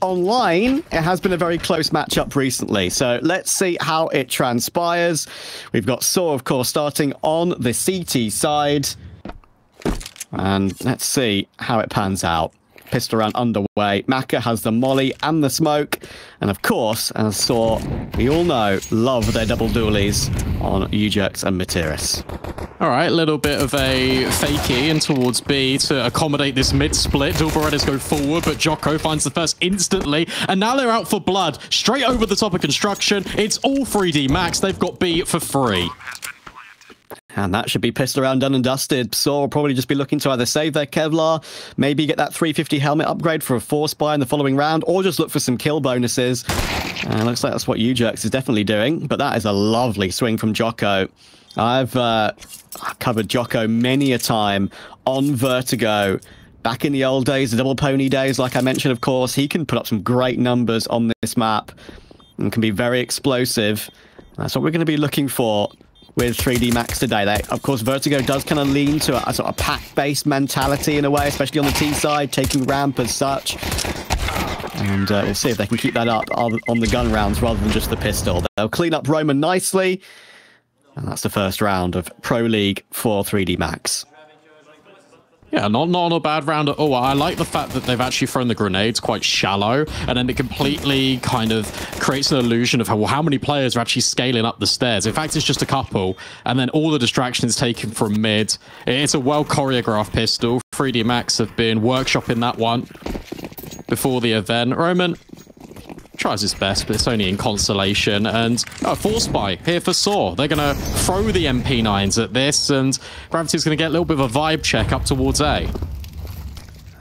Online, it has been a very close matchup recently, so let's see how it transpires. We've got Saw, of course, starting on the CT side, and let's see how it pans out. Pistol round underway. Maka has the molly and the smoke, and of course, as Saw, we all know, love their double dualies on U-Jerks and Materius. All right, a little bit of a fakey in towards B to accommodate this mid-split. Dual Berettas go forward, but Jocko finds the first instantly. And now they're out for blood. Straight over the top of construction. It's all 3DMAX. They've got B for free. And that should be pistol round done and dusted. Saw will probably just be looking to either save their Kevlar, maybe get that 350 helmet upgrade for a 4-buy in the following round, or just look for some kill bonuses. And it looks like that's what U-Jerks is definitely doing. But that is a lovely swing from Jocko. I've covered Jocko many a time on Vertigo. Back in the old days, the double pony days, like I mentioned, of course, he can put up some great numbers on this map and can be very explosive. That's what we're going to be looking for with 3DMAX today. Of course, Vertigo does kind of lean to a sort of pack-based mentality in a way, especially on the T side, taking ramp as such. And we'll see if they can keep that up on the gun rounds rather than just the pistol. They'll clean up Roman nicely. And that's the first round of Pro League for 3DMAX. Yeah, not a bad round at all. I like the fact that they've actually thrown the grenades quite shallow, and then it completely kind of creates an illusion of how many players are actually scaling up the stairs. In fact, it's just a couple, and then all the distraction is taken from mid. It's a well-choreographed pistol. 3DMAX have been workshopping that one before the event. Roman tries his best, but it's only in consolation. And a 4-buy here for Saw. They're going to throw the MP9s at this, and Graviti's going to get a little bit of a vibe check up towards A.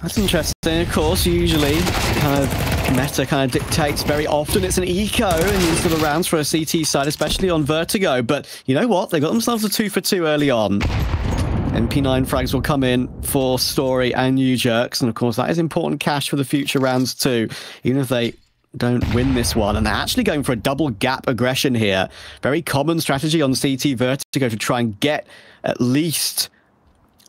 That's interesting. Of course, usually kind of meta kind of dictates very often. It's an eco in these sort of rounds for a CT side, especially on Vertigo. But you know what? They got themselves a 2 for 2 early on. MP9 frags will come in for Story and U-Jerks. And of course, that is important cash for the future rounds too. Even if they don't win this one, and they're actually going for a double gap aggression here. Very common strategy on CT Vertigo to try and get at least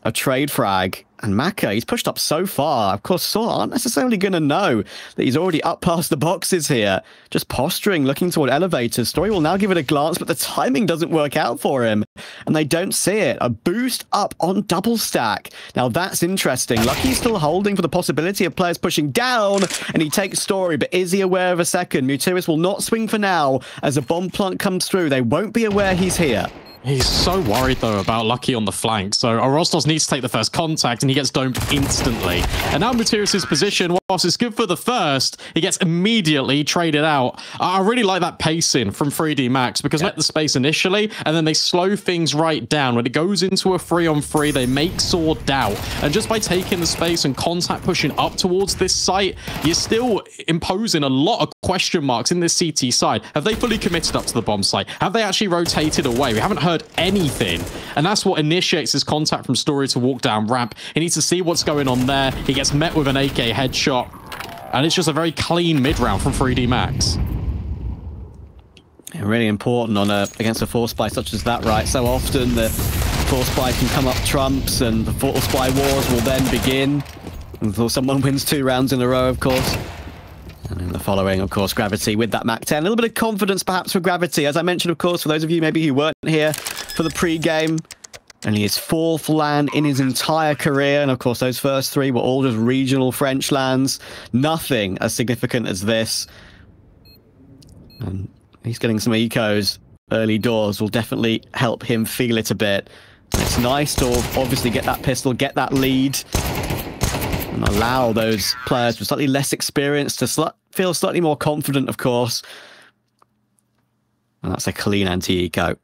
a trade frag. And Maka, he's pushed up so far. Of course, Saw aren't necessarily going to know that he's already up past the boxes here. Just posturing, looking toward elevators. Story will now give it a glance, but the timing doesn't work out for him. And they don't see it. A boost up on double stack. Now, that's interesting. Lucky's still holding for the possibility of players pushing down, and he takes Story, but is he aware of a second? Mutiris will not swing for now. As a bomb plant comes through, they won't be aware he's here. He's so worried, though, about Lucky on the flank, so Arasdos needs to take the first contact, and he gets domed instantly. And now Materius' position, whilst it's good for the first, he gets immediately traded out. I really like that pacing from 3DMAX, because let the space initially, and then they slow things right down. When it goes into a 3-on-3, they make Saw doubt. And just by taking the space and contact pushing up towards this site, you're still imposing a lot of question marks in this CT side. Have they fully committed up to the bomb site? Have they actually rotated away? We haven't heard anything, and that's what initiates his contact from Story to walk down ramp. He needs to see what's going on there. He gets met with an AK headshot, and it's just a very clean mid-round from 3DMAX. Really important on against a 4-buy such as that, right? So often the 4-buy can come up trumps, and the 4-buy wars will then begin until someone wins 2 rounds in a row, of course. And in the following, of course, Graviti with that Mach 10. A little bit of confidence, perhaps, for Graviti. As I mentioned, of course, for those of you maybe who weren't here for the pre-game, only his 4th LAN in his entire career. And, of course, those first 3 were all just regional French LANs. Nothing as significant as this. And he's getting some ecos. Early doors will definitely help him feel it a bit. It's nice to obviously get that pistol, get that lead, and allow those players with slightly less experience to feel slightly more confident, of course. And that's a clean anti-eco.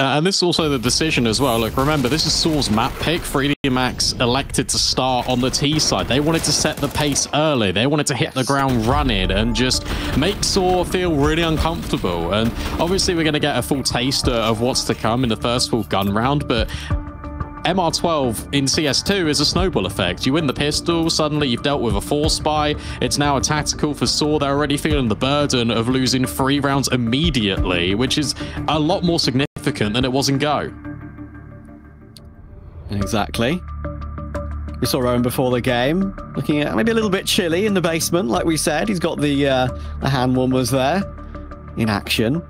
And this is also the decision as well. Look, remember, this is Saw's map pick. 3DMAX elected to start on the T side. They wanted to set the pace early. They wanted to hit the ground running and just make Saw feel really uncomfortable. And obviously, we're going to get a full taster of what's to come in the first full gun round, but MR12 in CS2 is a snowball effect. You win the pistol, suddenly you've dealt with a 4-buy. It's now a tactical for Saw. They're already feeling the burden of losing 3 rounds immediately, which is a lot more significant than it was in Go. Exactly. We saw Rowan before the game, looking at maybe a little bit chilly in the basement, like we said. He's got the hand warmers there in action.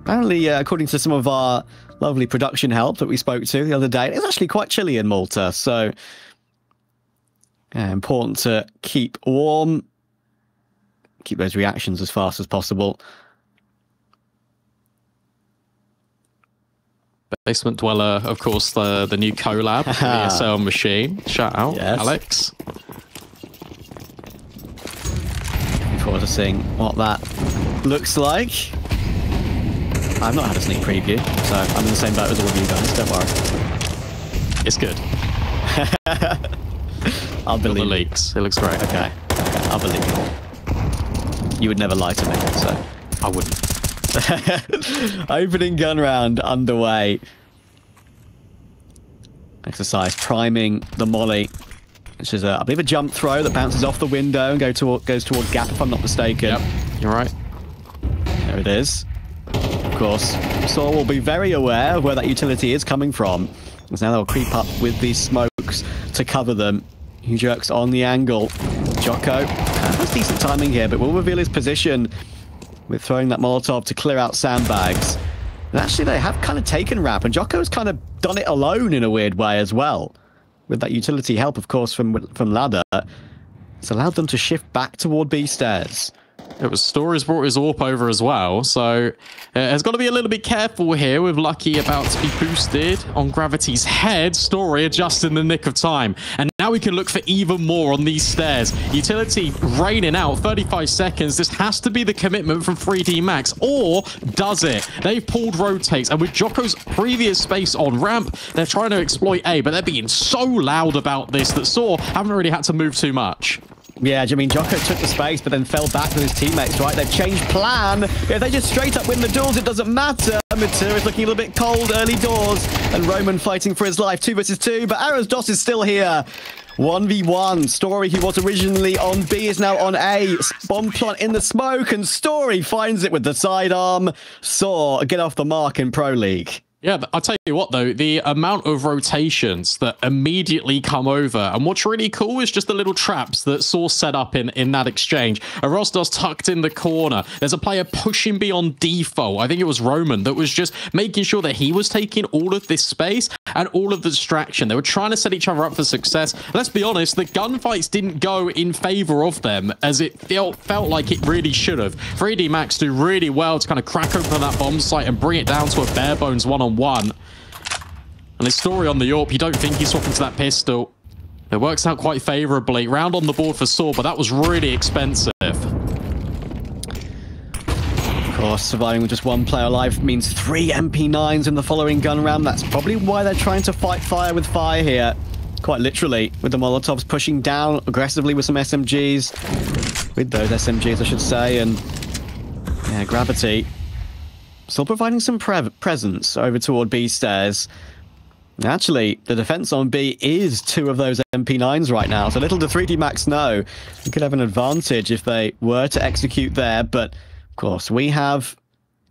Apparently, according to some of our lovely production help that we spoke to the other day, it's actually quite chilly in Malta, so important to keep warm. Keep those reactions as fast as possible. Basement Dweller, of course, the new collab, the ESL machine. Shout out, yes. Alex. Looking forward to seeing what that looks like. I've not had a sneak preview, so I'm in the same boat as all of you guys, don't worry. It's good. I'll believe the leaks. It looks great. Okay, I'll believe you. You would never lie to me, so... I wouldn't. Opening gun round underway. Exercise priming the molly, which is I believe a jump throw that bounces off the window and goes toward gap, if I'm not mistaken. Yep, you're right. There it is. Of course, Saw will be very aware of where that utility is coming from, because now they'll creep up with these smokes to cover them. U-Jerks on the angle. Jocko has decent timing here, but will reveal his position with throwing that Molotov to clear out sandbags. And actually, they have kind of taken Rap, and Jocko's kind of done it alone in a weird way as well, with that utility help, of course, from Ladder. It's allowed them to shift back toward B stairs. It was Story's brought his AWP over as well, so has got to be a little bit careful here with Lucky about to be boosted on Graviti's head. Story adjusts in the nick of time, and now we can look for even more on these stairs. Utility raining out, 35 seconds. This has to be the commitment from 3DMAX, or does it? They've pulled rotates, and with Jocko's previous space on ramp, they're trying to exploit A, but they're being so loud about this that Saw haven't really had to move too much. Yeah, I mean, Jocko took the space, but then fell back with his teammates, right? They've changed plan. If they just straight up win the duels, it doesn't matter. Materius looking a little bit cold early doors, and Roman fighting for his life. 2 versus 2, but Arasdos is still here. 1v1. Story, who was originally on B, is now on A. Bomb plant in the smoke, and Story finds it with the sidearm. Saw get off the mark in Pro League. Yeah, I'll tell you what, though, the amount of rotations that immediately come over, and what's really cool is just the little traps that Saw set up in that exchange. Arasdos tucked in the corner. There's a player pushing beyond default. I think it was Roman that was just making sure that he was taking all of this space and all of the distraction. They were trying to set each other up for success. Let's be honest, the gunfights didn't go in favor of them as it felt like it really should have. 3DMAX do really well to kind of crack open that bomb site and bring it down to a bare bones one-on-one. And his Story on the AWP, you don't think he's swapping to that pistol. It works out quite favourably. Round on the board for Saw, but that was really expensive. Of course, surviving with just one player alive means 3 MP9s in the following gun round. That's probably why they're trying to fight fire with fire here. Quite literally, with the Molotovs pushing down aggressively with some SMGs. With those SMGs, I should say. And yeah, Graviti still providing some presence over toward B stairs. Actually, the defense on B is 2 of those MP9s right now, so little to 3DMAX know. They could have an advantage if they were to execute there, but of course we have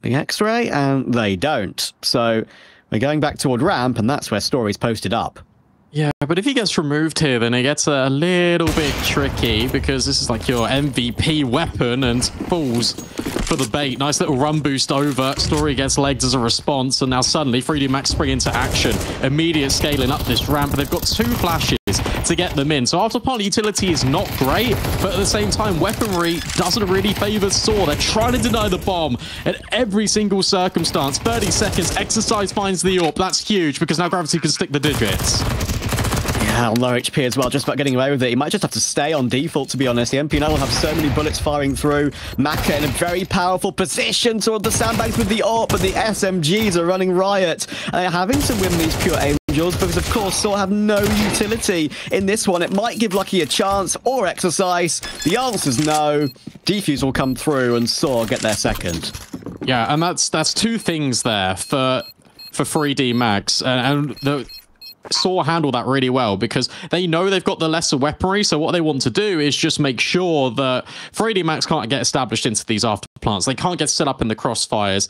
the X-ray and they don't. So we're going back toward ramp, and that's where Story's posted up. Yeah, but if he gets removed here, then it gets a little bit tricky, because this is like your MVP weapon, and falls for the bait. Nice little run boost over. Story gets legged as a response, and now suddenly 3DMAX spring into action. Immediate scaling up this ramp. They've got 2 flashes to get them in. So after part utility is not great, but at the same time, weaponry doesn't really favor Saw. They're trying to deny the bomb at every single circumstance. 30 seconds, Exercise finds the AWP. That's huge, because now Graviti can stick the digits. Well, low HP as well, just about getting away with it. He might just have to stay on default, to be honest. The MP9 will have so many bullets firing through. Maka in a very powerful position toward the sandbags with the AWP, but the SMGs are running riot. And they're having to win these pure angels because, of course, Saw have no utility in this one. It might give Lucky a chance or Exercise. The answer's no. Defuse will come through and Saw get their second. Yeah, and that's 2 things there for 3DMAX. And the Saw handle that really well, because they know they've got the lesser weaponry, so what they want to do is just make sure that 3DMAX can't get established into these afterplants. They can't get set up in the crossfires.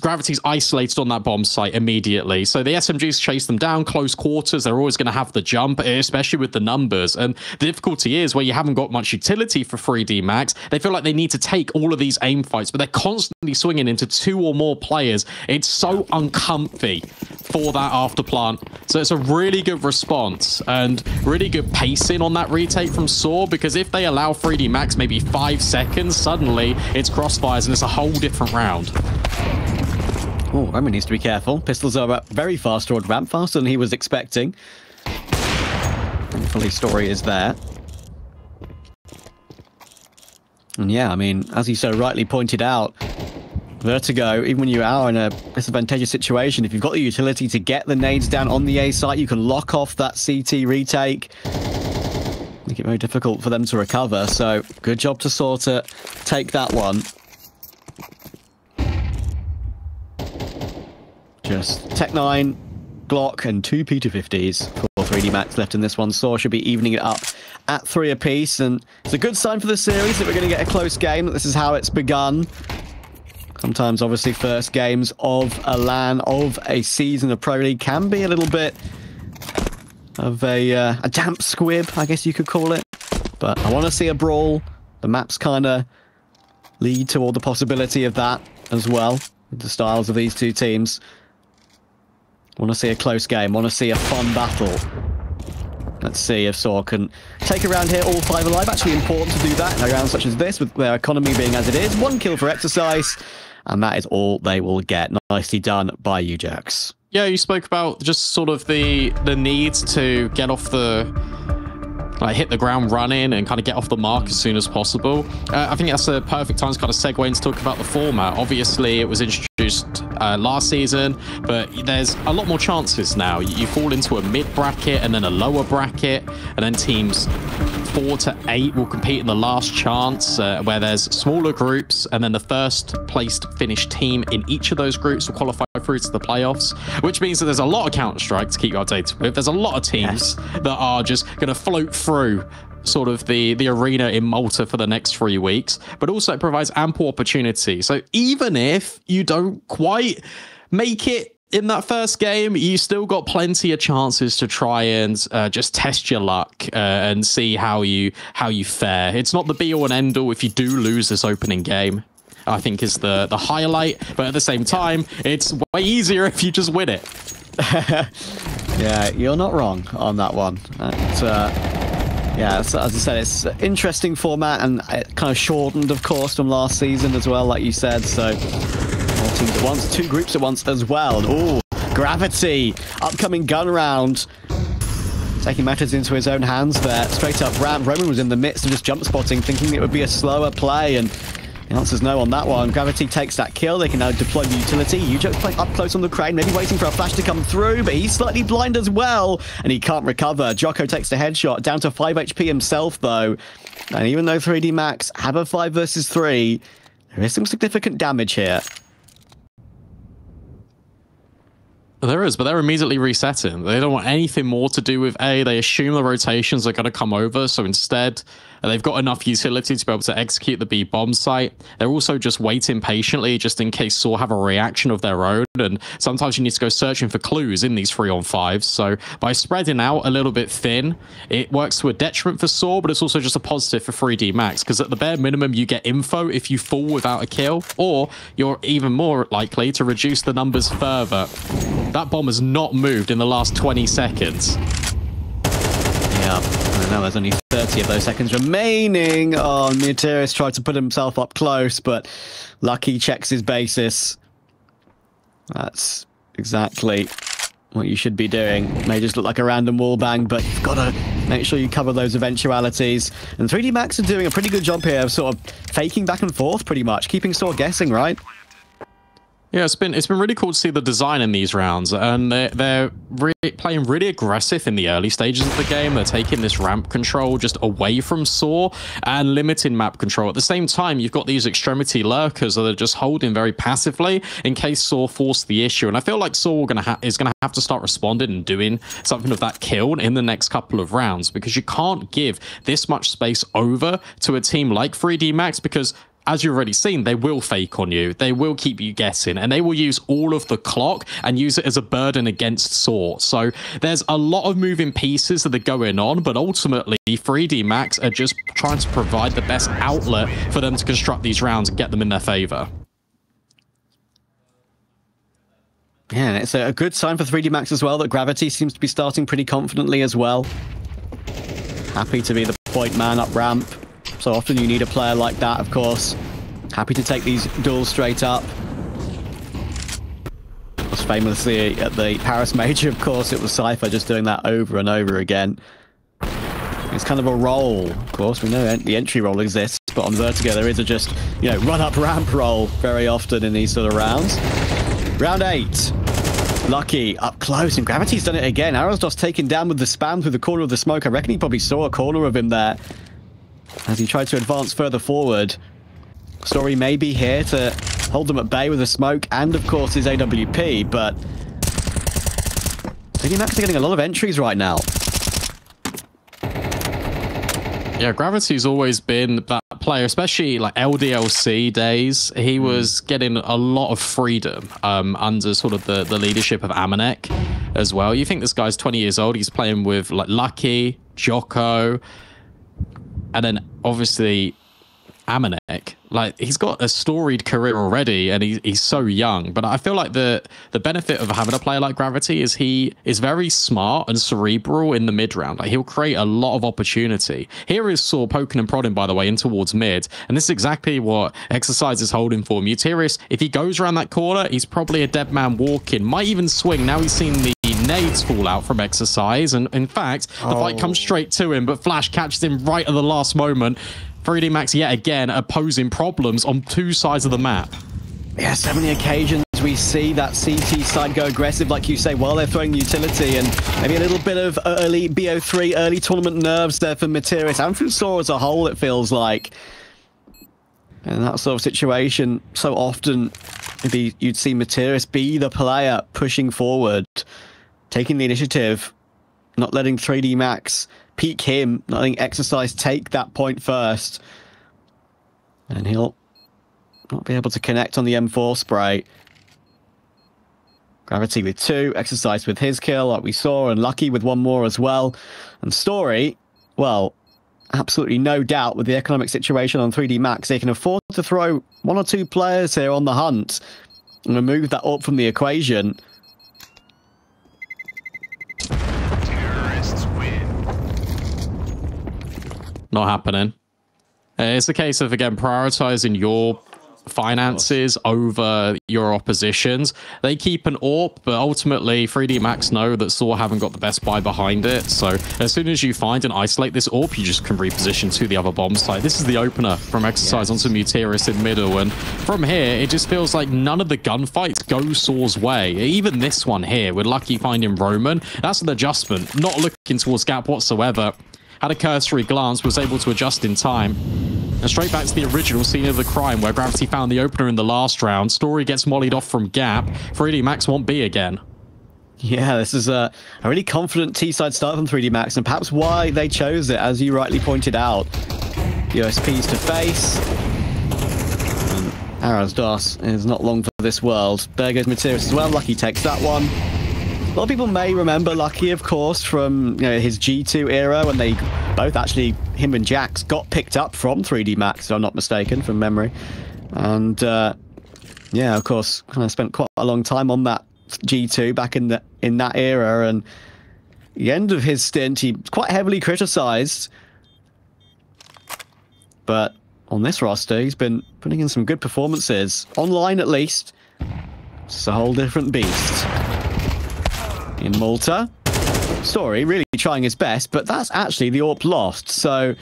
Graviti's isolated on that bomb site immediately, so the SMGs chase them down, close quarters. They're always going to have the jump, especially with the numbers. And the difficulty is where you haven't got much utility for 3DMAX, they feel like they need to take all of these aim fights, but they're constantly swinging into two or more players. It's so uncomfy for that afterplant. So it's a really good response and really good pacing on that retake from Saw, because if they allow 3DMAX maybe 5 seconds, suddenly it's crossfires and it's a whole different round. Oh, Roman needs to be careful. Pistols are very fast toward ramp, faster than he was expecting. Thankfully, Story is there. And yeah, I mean, as he so rightly pointed out, Vertigo, even when you are in a disadvantageous situation, if you've got the utility to get the nades down on the A site, you can lock off that CT retake. Make it very difficult for them to recover, so good job to sort of take that one. Just Tech9, Glock, and two P250s for 3DMAX left in this one. Saw should be evening it up at 3 apiece, and it's a good sign for the series that we're going to get a close game. This is how it's begun. Sometimes, obviously, first games of a LAN, of a season of Pro League, can be a little bit of a damp squib, I guess you could call it. But I want to see a brawl. The maps kind of lead toward the possibility of that as well, with the styles of these two teams. I want to see a close game. I want to see a fun battle. Let's see if Saw can take around here all 5 alive. Actually important to do that in a round such as this, with their economy being as it is. 1 kill for Exercise, and that is all they will get. Nicely done by U-Jerks. Yeah, you spoke about just sort of the need to get off the... like hit the ground running and kind of get off the mark as soon as possible. I think that's a perfect time to kind of segue into talk about the format. Obviously, it was introduced last season, but there's a lot more chances now. You fall into a mid bracket and then a lower bracket, and then teams 4 to 8 will compete in the last chance, where there's smaller groups, and then the first placed finished team in each of those groups will qualify through to the playoffs, which means that there's a lot of Counter-Strike to keep you updated with. There's a lot of teams that are just going to float through sort of the arena in Malta for the next 3 weeks, but also it provides ample opportunity. So even if you don't quite make it in that first game, you still got plenty of chances to try and just test your luck and see how you fare. It's not the be all and end all if you do lose this opening game, I think, is the highlight, but at the same time, it's way easier if you just win it. Yeah, you're not wrong on that one. But, yeah, so as I said, it's an interesting format, and it kind of shortened, of course, from last season as well, like you said. So, all teams at once, 2 groups at once as well. Ooh, Graviti, upcoming gun round. Taking matters into his own hands there. Straight up ramp. Roman was in the midst of just jump spotting, thinking it would be a slower play, and... the answer's no on that one. Graviti takes that kill. They can now deploy the utility. U-Jerks playing up close on the crane, maybe waiting for a flash to come through, but he's slightly blind as well, and he can't recover. Jocko takes the headshot, down to 5 HP himself, though. And even though 3DMAX have a 5 versus 3, there is some significant damage here. There is, but they're immediately resetting. They don't want anything more to do with A. They assume the rotations are going to come over, so instead... they've got enough utility to be able to execute the B bomb site. They're also just waiting patiently, just in case Saw have a reaction of their own. And sometimes you need to go searching for clues in these 3-on-5s. So by spreading out a little bit thin, it works to a detriment for Saw, but it's also just a positive for 3DMAX, because at the bare minimum, you get info if you fall without a kill, or you're even more likely to reduce the numbers further. That bomb has not moved in the last 20 seconds. Yeah. Now there's only 30 of those seconds remaining. Oh, Materius tried to put himself up close, but Lucky checks his basis. That's exactly what you should be doing. It may just look like a random wall bang, but you've got to make sure you cover those eventualities. And 3DMAX are doing a pretty good job here of sort of faking back and forth, pretty much, keeping Saw guessing, right? Yeah, it's been really cool to see the design in these rounds, and they're really playing really aggressive in the early stages of the game. They're taking this ramp control just away from Saw and limiting map control. At the same time, you've got these extremity lurkers that are just holding very passively in case Saw forced the issue. And I feel like Saw is going to have to start responding and doing something of that kill in the next couple of rounds, because you can't give this much space over to a team like 3DMAX, because as you've already seen, they will fake on you, they will keep you guessing, and they will use all of the clock and use it as a burden against Saw. So there's a lot of moving pieces that are going on, but ultimately 3DMAX are just trying to provide the best outlet for them to construct these rounds and get them in their favor. Yeah, and it's a good sign for 3DMAX as well that Graviti seems to be starting pretty confidently as well. Happy to be the point man up ramp. So often you need a player like that, of course. Happy to take these duels straight up. It was famously at the Paris Major, of course, it was Cypher just doing that over and over again. It's kind of a roll, of course. We know the entry roll exists, but on Vertigo there is a just, you know, run-up ramp roll very often in these sort of rounds. Round 8. Lucky up close, and Graviti's done it again. Arasdos taken down with the spam through the corner of the smoke. I reckon he probably saw a corner of him there as he tried to advance further forward. Story may be here to hold them at bay with a smoke and, of course, his AWP, but 3DMAX are getting a lot of entries right now. Yeah, Graviti's always been that player, especially like LDLC days. He was getting a lot of freedom under sort of the leadership of Amanek as well. You think this guy's 20 years old, he's playing with like Lucky, Jocko, and then obviously Amanek. Like, he's got a storied career already, and he's so young. But I feel like the benefit of having a player like Graviti is he is very smart and cerebral in the mid round. Like, he'll create a lot of opportunity. Here is Saw poking and prodding, by the way, in towards mid, and this is exactly what Exercise is holding for. Materius, if he goes around that corner, he's probably a dead man walking. Might even swing. Now he's seen the nades fall out from Exercise, and in fact, the fight comes straight to him, but Flash catches him right at the last moment. 3DMAX yet again are posing problems on two sides of the map. Yeah, so many occasions we see that CT side go aggressive, like you say, while they're throwing utility, and maybe a little bit of early BO3, early tournament nerves there for Materius and from Saw as a whole, it feels like. And that sort of situation, so often maybe you'd see Materius be the player pushing forward, taking the initiative, not letting 3DMAX peak him, not letting Exercise take that point first. And he'll not be able to connect on the M4 spray. Graviti with 2, Exercise with his kill like we saw, and Lucky with 1 more as well. And Story, well, absolutely no doubt with the economic situation on 3DMAX, they can afford to throw 1 or 2 players here on the hunt and remove that AWP from the equation. Not happening. It's a case of, again, prioritizing your finances over your opposition's. They keep an AWP, but ultimately 3DMAX know that Saw haven't got the best buy behind it. So as soon as you find and isolate this AWP, you just can reposition to the other bomb site. This is the opener from Exercise onto Materius in middle, and from here it just feels like none of the gunfights go Saw's way. Even this one here with Lucky finding Roman, that's an adjustment, not looking towards gap whatsoever. Had a cursory glance, was able to adjust in time. And straight back to the original scene of the crime where Graviti found the opener in the last round. Story gets mollied off from gap. 3DMAX won't be again. Yeah, this is a really confident T-side start from 3DMAX, and perhaps why they chose it, as you rightly pointed out. USPs to face. Arasdos is not long for this world. There goes Materius as well. Lucky takes that one. A lot of people may remember Lucky, of course, from, you know, his G2 era when they both actually, him and Jax, got picked up from 3DMAX, if I'm not mistaken, from memory. And, yeah, of course, kind of spent quite a long time on that G2 back in that era. And the end of his stint, he was quite heavily criticised. But on this roster, he's been putting in some good performances. Online, at least. It's a whole different beast. In Malta, Story really trying his best, but that's actually the AWP lost. So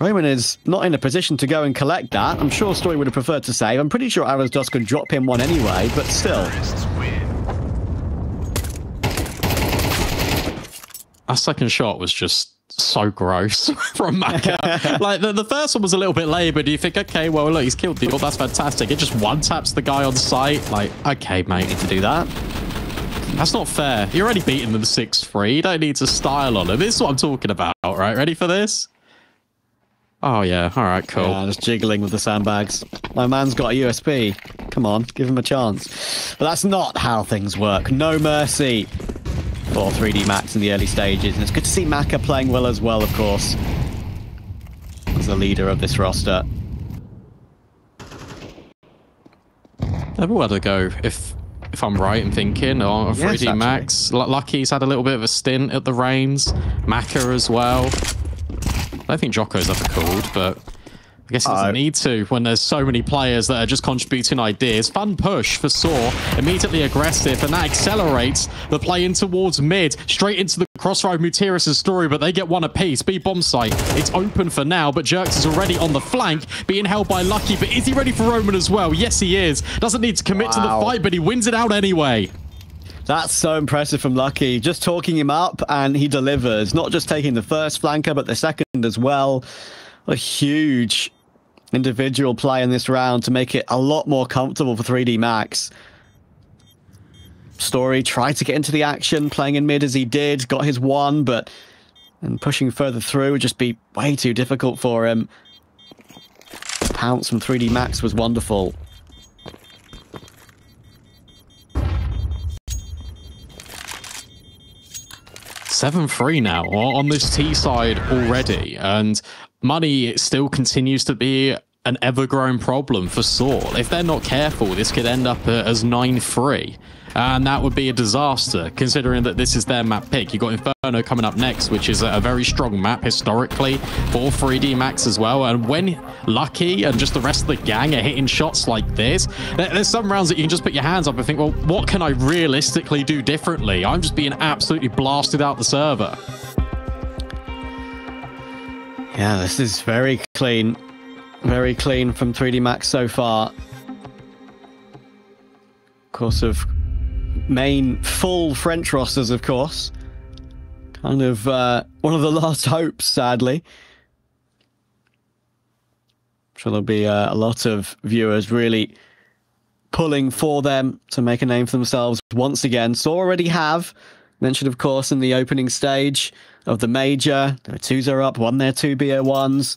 Roman is not in a position to go and collect that. I'm sure Story would have preferred to save. I'm pretty sure Arasdos can drop him one anyway, but still. Our second shot was just so gross from Maka. Like, the first one was a little bit labored. You think, okay, well, look, he's killed people. That's fantastic. It just one-taps the guy on site. Like, okay, mate, need to do that. That's not fair. You're already beating them 6-3. You don't need to style on them. This is what I'm talking about, right? Ready for this? Oh, yeah. All right, cool. Yeah, just jiggling with the sandbags. My man's got a USP. Come on, give him a chance. But that's not how things work. No mercy for 3DMAX in the early stages. And it's good to see Maka playing well as well, of course, as the leader of this roster. I will have to go, if I'm right in thinking, oh, 3DMAX. Yeah, Lucky's had a little bit of a stint at the reins. Maka as well. I don't think Jocko's ever called, but I guess he doesn't need to when there's so many players that are just contributing ideas. Fun push for Saw, immediately aggressive, and that accelerates the play in towards mid, straight into the crossroad. Materius' Story, but they get one apiece. B bomb site, it's open for now, but Jerks is already on the flank, being held by Lucky. But is he ready for Roman as well? Yes, he is. Doesn't need to commit to the fight, but he wins it out anyway. That's so impressive from Lucky. Just talking him up, and he delivers. Not just taking the first flanker, but the second as well. A huge individual play in this round to make it a lot more comfortable for 3DMAX. Story tried to get into the action, playing in mid as he did. Got his one, but and pushing further through would just be way too difficult for him. The pounce from 3DMAX was wonderful. Seven-3 now on this T side already, and money still continues to be an ever-growing problem for Saw. If they're not careful, this could end up as 9-3, and that would be a disaster considering that this is their map pick. You've got Inferno coming up next, which is a very strong map historically for 3DMAX as well, and when Lucky and just the rest of the gang are hitting shots like this, there's some rounds that you can just put your hands up and think, well, what can I realistically do differently? I'm just being absolutely blasted out the server. Yeah, this is very clean. Very clean from 3DMAX so far. Of course, of main full French rosters, of course. Kind of one of the last hopes, sadly. I'm sure there'll be a lot of viewers really pulling for them to make a name for themselves once again. So already have mentioned, of course, in the opening stage of the Major. Their 2s are up, won their 2 BO1s.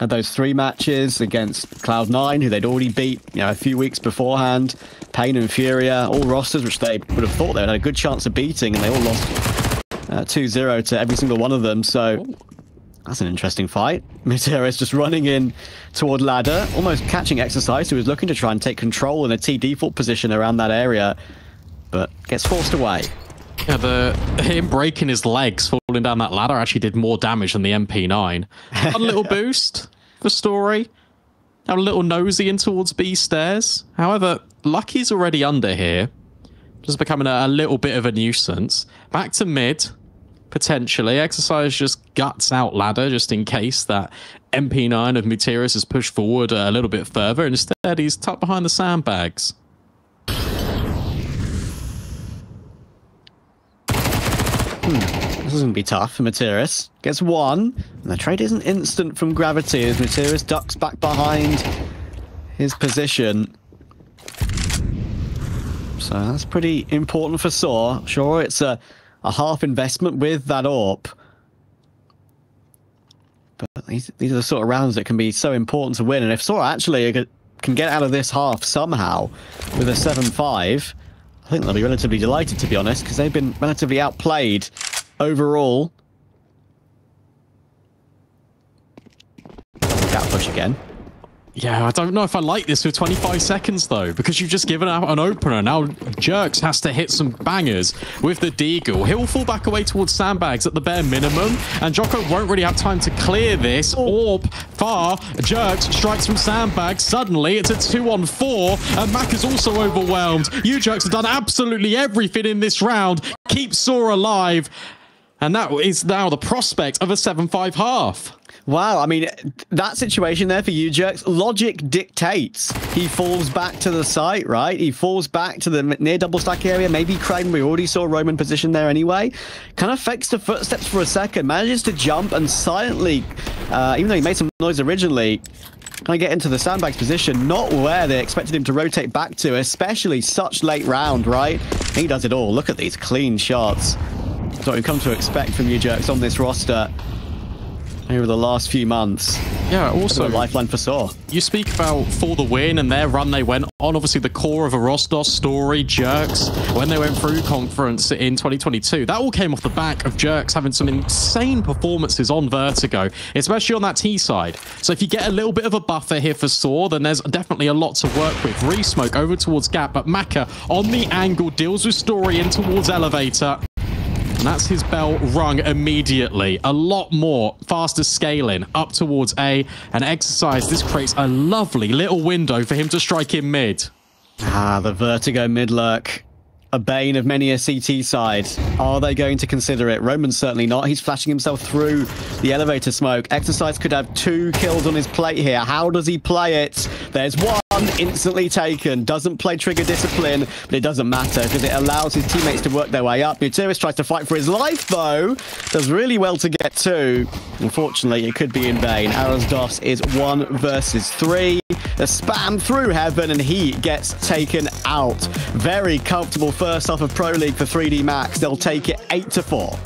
Had those 3 matches against Cloud9, who they'd already beat, you know, a few weeks beforehand. Pain and Furia, all rosters which they would have thought they had a good chance of beating, and they all lost 2-0 to every single one of them. So that's an interesting fight. Materius just running in toward ladder, almost catching Exercise, who was looking to try and take control in a T default position around that area, but gets forced away. Yeah, him breaking his legs, falling down that ladder, actually did more damage than the MP9. Got a little boost for Story. Got a little nosy in towards B stairs. However, Lucky's already under here. Just becoming a little bit of a nuisance. Back to mid, potentially. Exercise just guts out ladder, just in case that MP9 of Materius is pushed forward a little bit further. And instead, he's tucked behind the sandbags. This is going to be tough for Materius. Gets one, and the trade isn't instant from Graviti as Materius ducks back behind his position. So that's pretty important for Saw. Sure, it's a half investment with that AWP. But these are the sort of rounds that can be so important to win. And if Saw actually can get out of this half somehow with a 7-5... I think they'll be relatively delighted, to be honest, because they've been relatively outplayed overall. That push again. Yeah, I don't know if I like this with 25 seconds, though, because you've just given out an opener. Now Jerks has to hit some bangers with the deagle. He'll fall back away towards sandbags at the bare minimum, and Jocko won't really have time to clear this. Orb far. Jerks strikes from sandbags. Suddenly, it's a 2-on-4, and Maka's also overwhelmed. U-Jerks have done absolutely everything in this round. Keep Saw alive. And that is now the prospect of a 7-5 half. Wow, I mean, that situation there for U-Jerks, logic dictates he falls back to the site, right? He falls back to the near double stack area, maybe Crane. We already saw Roman position there anyway. Kind of fakes the footsteps for a second, manages to jump and silently, even though he made some noise originally, kind of get into the sandbags position, not where they expected him to rotate back to, especially such late round, right? He does it all. Look at these clean shots. That's what we've come to expect from U-Jerks on this roster over the last few months. Yeah, also lifeline for Saw. You speak about for the win and their run they went on. Obviously, the core of Arasdos, Story, Jerks, when they went through conference in 2022, that all came off the back of Jerks having some insane performances on Vertigo, especially on that T side. So if you get a little bit of a buffer here for Saw, then there's definitely a lot to work with. Resmoke over towards Gap, but Maka on the angle deals with Story in towards Elevator. That's his bell rung immediately. A lot more faster scaling up towards A and Exercise. This creates a lovely little window for him to strike in mid. Ah, the Vertigo mid lurk. A bane of many a CT side. Are they going to consider it? Roman's certainly not. He's flashing himself through the elevator smoke. Exercise could have 2 kills on his plate here. How does he play it? There's one instantly taken. Doesn't play trigger discipline, but it doesn't matter because it allows his teammates to work their way up. Materius tries to fight for his life though. Does really well to get 2. Unfortunately, it could be in vain. Arasdos is 1 versus 3. The spam through heaven and he gets taken out. Very comfortable first half of Pro League for 3DMAX. They'll take it 8-4.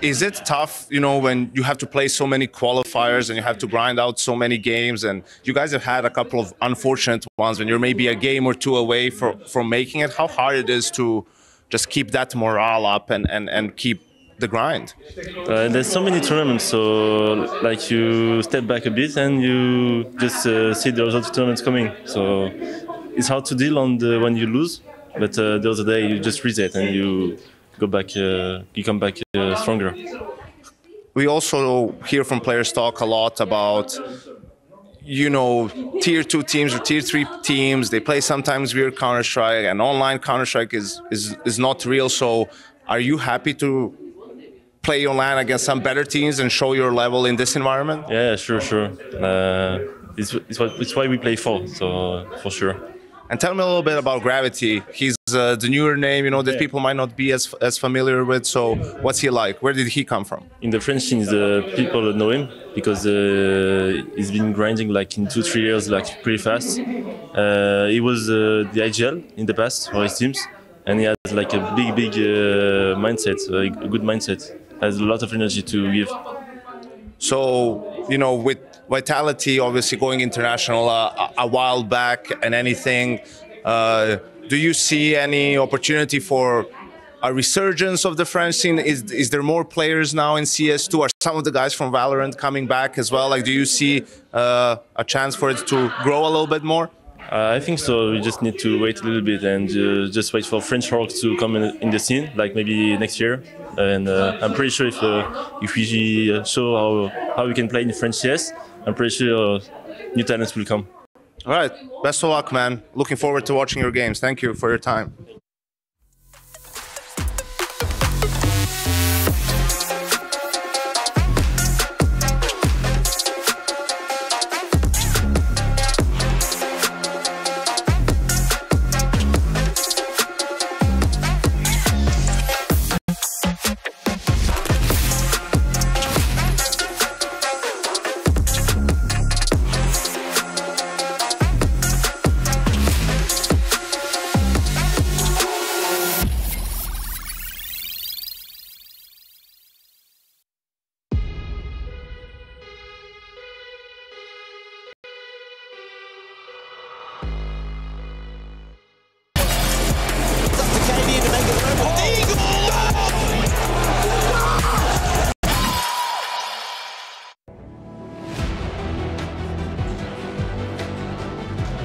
Is it tough, you know, when you have to play so many qualifiers and you have to grind out so many games, and you guys have had a couple of unfortunate ones when you're maybe a game or two away from making it? How hard it is to just keep that morale up and keep the grind? There's so many tournaments, so like you step back a bit and you just see the other tournaments coming. So it's hard to deal on the when you lose, but the other day you just reset and you go back, you come back stronger. We also hear from players talk a lot about, you know, tier 2 teams or tier 3 teams. They play sometimes weird Counter-Strike, and online Counter-Strike is not real. So are you happy to play online against some better teams and show your level in this environment? Yeah, sure, sure. It's why we play for, so for sure. And tell me a little bit about Graviti. He's the newer name, you know, that people might not be as familiar with. So what's he like? Where did he come from? In the French team, people know him because he's been grinding like in 2-3 years, like pretty fast. He was the IGL in the past for his teams, and he has like a big mindset, like a good mindset. Has a lot of energy to give. So, you know, with Vitality obviously going international a while back and anything, do you see any opportunity for a resurgence of the French scene? Is there more players now in CS2? Are some of the guys from Valorant coming back as well? Like, do you see a chance for it to grow a little bit more? I think so. We just need to wait a little bit and just wait for French Hawks to come in the scene, like maybe next year. And I'm pretty sure if we show how we can play in French CS, I'm pretty sure new talents will come. All right. Best of luck, man. Looking forward to watching your games. Thank you for your time.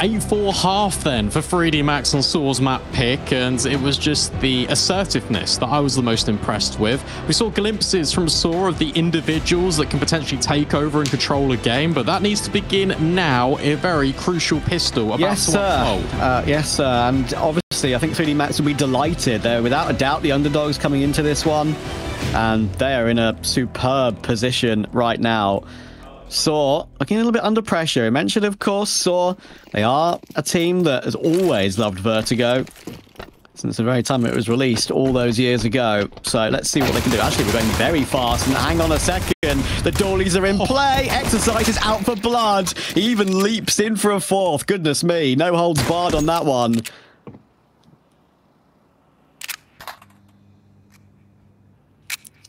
A4 half then for 3DMAX on Saw's map pick, and it was just the assertiveness that I was the most impressed with. We saw glimpses from Saw of the individuals that can potentially take over and control a game, but that needs to begin now. A very crucial pistol about yes, to unfold. Yes, sir. And obviously I think 3DMAX will be delighted. They're without a doubt the underdogs coming into this one, and they are in a superb position right now. Saw looking a little bit under pressure. He mentioned, of course, Saw. They are a team that has always loved Vertigo since the very time it was released all those years ago. So let's see what they can do. Actually, we're going very fast. And hang on a second. The dollies are in play. Exercise is out for blood. He even leaps in for a fourth. Goodness me. No holds barred on that one.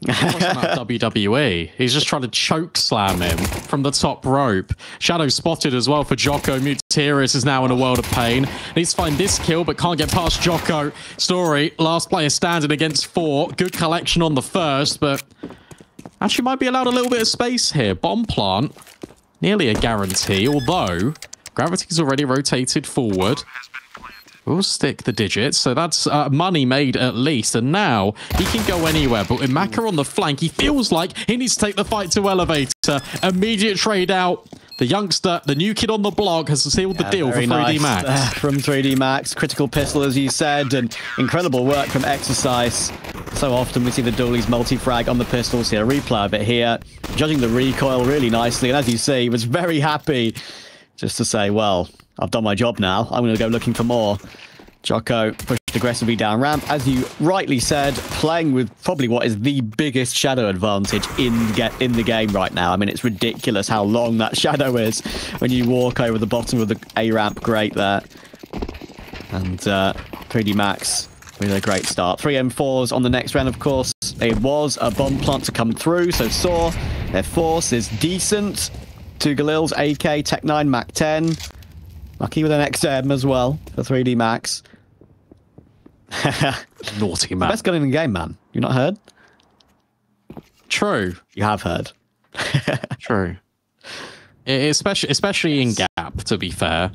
WWE. He's just trying to choke slam him from the top rope. Shadow spotted as well for Jocko. Materius is now in a world of pain. Needs to find this kill, but can't get past Jocko. Story, last player standing against four. Good collection on the first, but actually might be allowed a little bit of space here. Bomb plant, nearly a guarantee, although Graviti's already rotated forward. We'll stick the digits, so that's money made at least, and now he can go anywhere. But with Maka on the flank, he feels like he needs to take the fight to elevator. Immediate trade out. The youngster, the new kid on the block, has sealed the deal for 3DMAX. Nice, from 3DMAX, critical pistol, as you said, and incredible work from Exercise. So often we see the dualies multi-frag on the pistols here. Replay of it here, judging the recoil really nicely, and as you see, he was very happy just to say, well, I've done my job now. I'm going to go looking for more. Jocko pushed aggressively down ramp. As you rightly said, playing with probably what is the biggest shadow advantage in the game right now. I mean, it's ridiculous how long that shadow is when you walk over the bottom of the A ramp. Great there. And 3DMAX with a great start. 3M4s on the next round, of course. It was a bomb plant to come through. So Saw, their force is decent. Two Galils, AK, Tech9, Mac10. Lucky with an XM as well for 3DMAX. Naughty man. Best gun in the game, man. You've not heard? True. You have heard. True. Especially in gap, to be fair.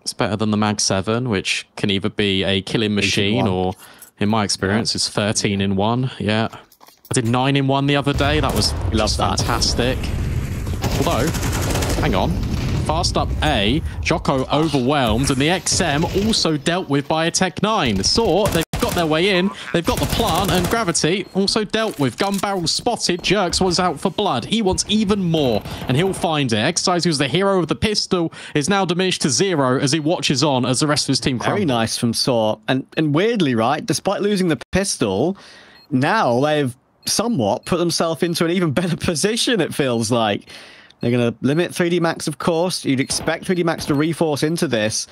It's better than the Mag 7, which can either be a killing machine or, in my experience, it's 13 in 1. Yeah. I did 9 in 1 the other day. That was fantastic. Although, hang on. Fast up A, Jocko overwhelmed, and the XM also dealt with by a Tech9. Saw, they've got their way in, they've got the plant, and Graviti also dealt with. Gun barrel spotted, Jerks was out for blood. He wants even more, and he'll find it. Exercise, who's the hero of the pistol, is now diminished to 0 as he watches on as the rest of his team crumbles. Very nice from Saw, and weirdly, right, despite losing the pistol, now they've somewhat put themselves into an even better position, it feels like. They're going to limit 3DMAX, of course. You'd expect 3DMAX to reforce into this.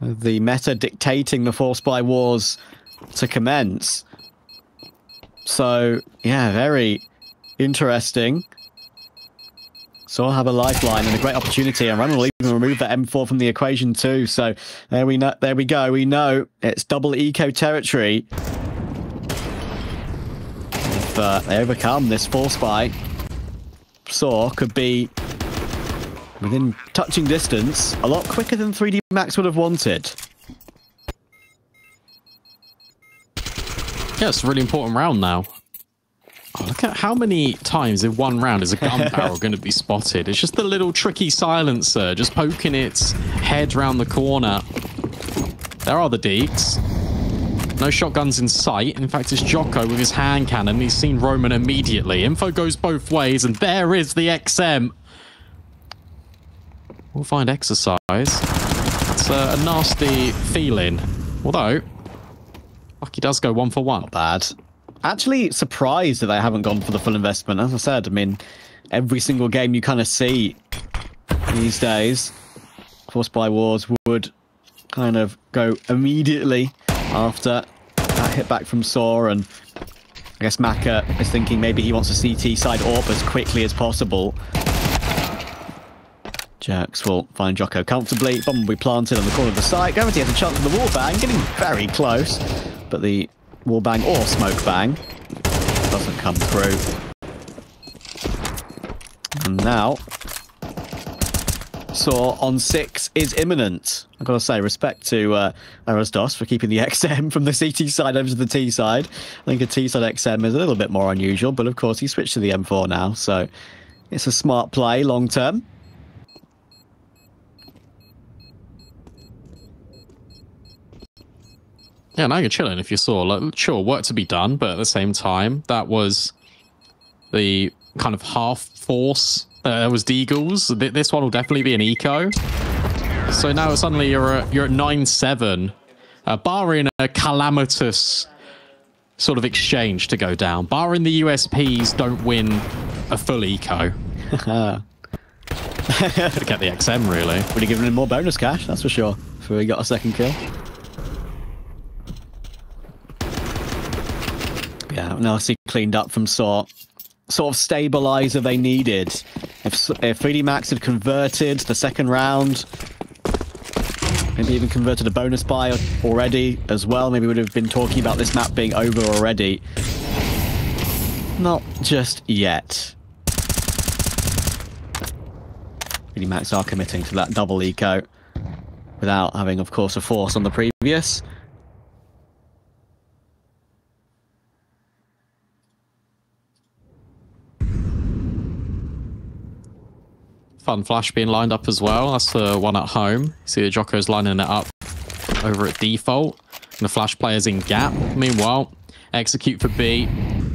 The meta dictating the force by wars to commence. So, yeah, very interesting. So I'll have a lifeline and a great opportunity. And Roman will even remove the M4 from the equation too. So there we go. We know it's double eco territory. If they overcome this force by, Saw could be within touching distance a lot quicker than 3DMAX would have wanted. Yeah, it's a really important round now. Oh, look at how many times in one round is a gun barrel going to be spotted. It's just the little tricky silencer just poking its head round the corner. There are the deeks. No shotguns in sight. In fact, it's Jocko with his hand cannon. He's seen Roman immediately. Info goes both ways, and there is the XM. We'll find Exercise. It's a nasty feeling. Although, Lucky does go 1 for 1. Not bad. Actually, surprised that they haven't gone for the full investment. As I said, I mean, every single game you kind of see these days, forced by wars would kind of go immediately after that hit back from Saw, and I guess Maka is thinking maybe he wants a CT side AWP as quickly as possible. Jerks will find Jocko comfortably. Bomb will be planted on the corner of the site. Graviti has a chance for the wall bang, getting very close, but the wall bang or smoke bang doesn't come through. And now Saw on 6 is imminent. I've got to say, respect to Arasdos for keeping the XM from the CT side over to the T side. I think a T side XM is a little bit more unusual, but of course he switched to the M4 now, so it's a smart play long term. Yeah, now you're chilling if you saw. Like, sure, work to be done, but at the same time, that was the kind of half force. That was Deagles. This one will definitely be an eco. So now suddenly you're at 9-7, barring a calamitous sort of exchange to go down. Barring the USPs don't win a full eco. To get the XM, really. Would have given him more bonus cash, that's for sure, if we got a second kill. Yeah, nicely cleaned up from sort of stabilizer they needed. If 3DMAX had converted the second round, maybe even converted a bonus buy already as well, maybe we would have been talking about this map being over already. Not just yet. 3DMAX are committing to that double eco without having, of course, a force on the previous. Fun flash being lined up as well. That's the one at home. See the Jocko's lining it up over at default. And the flash player's in gap. Meanwhile, execute for B,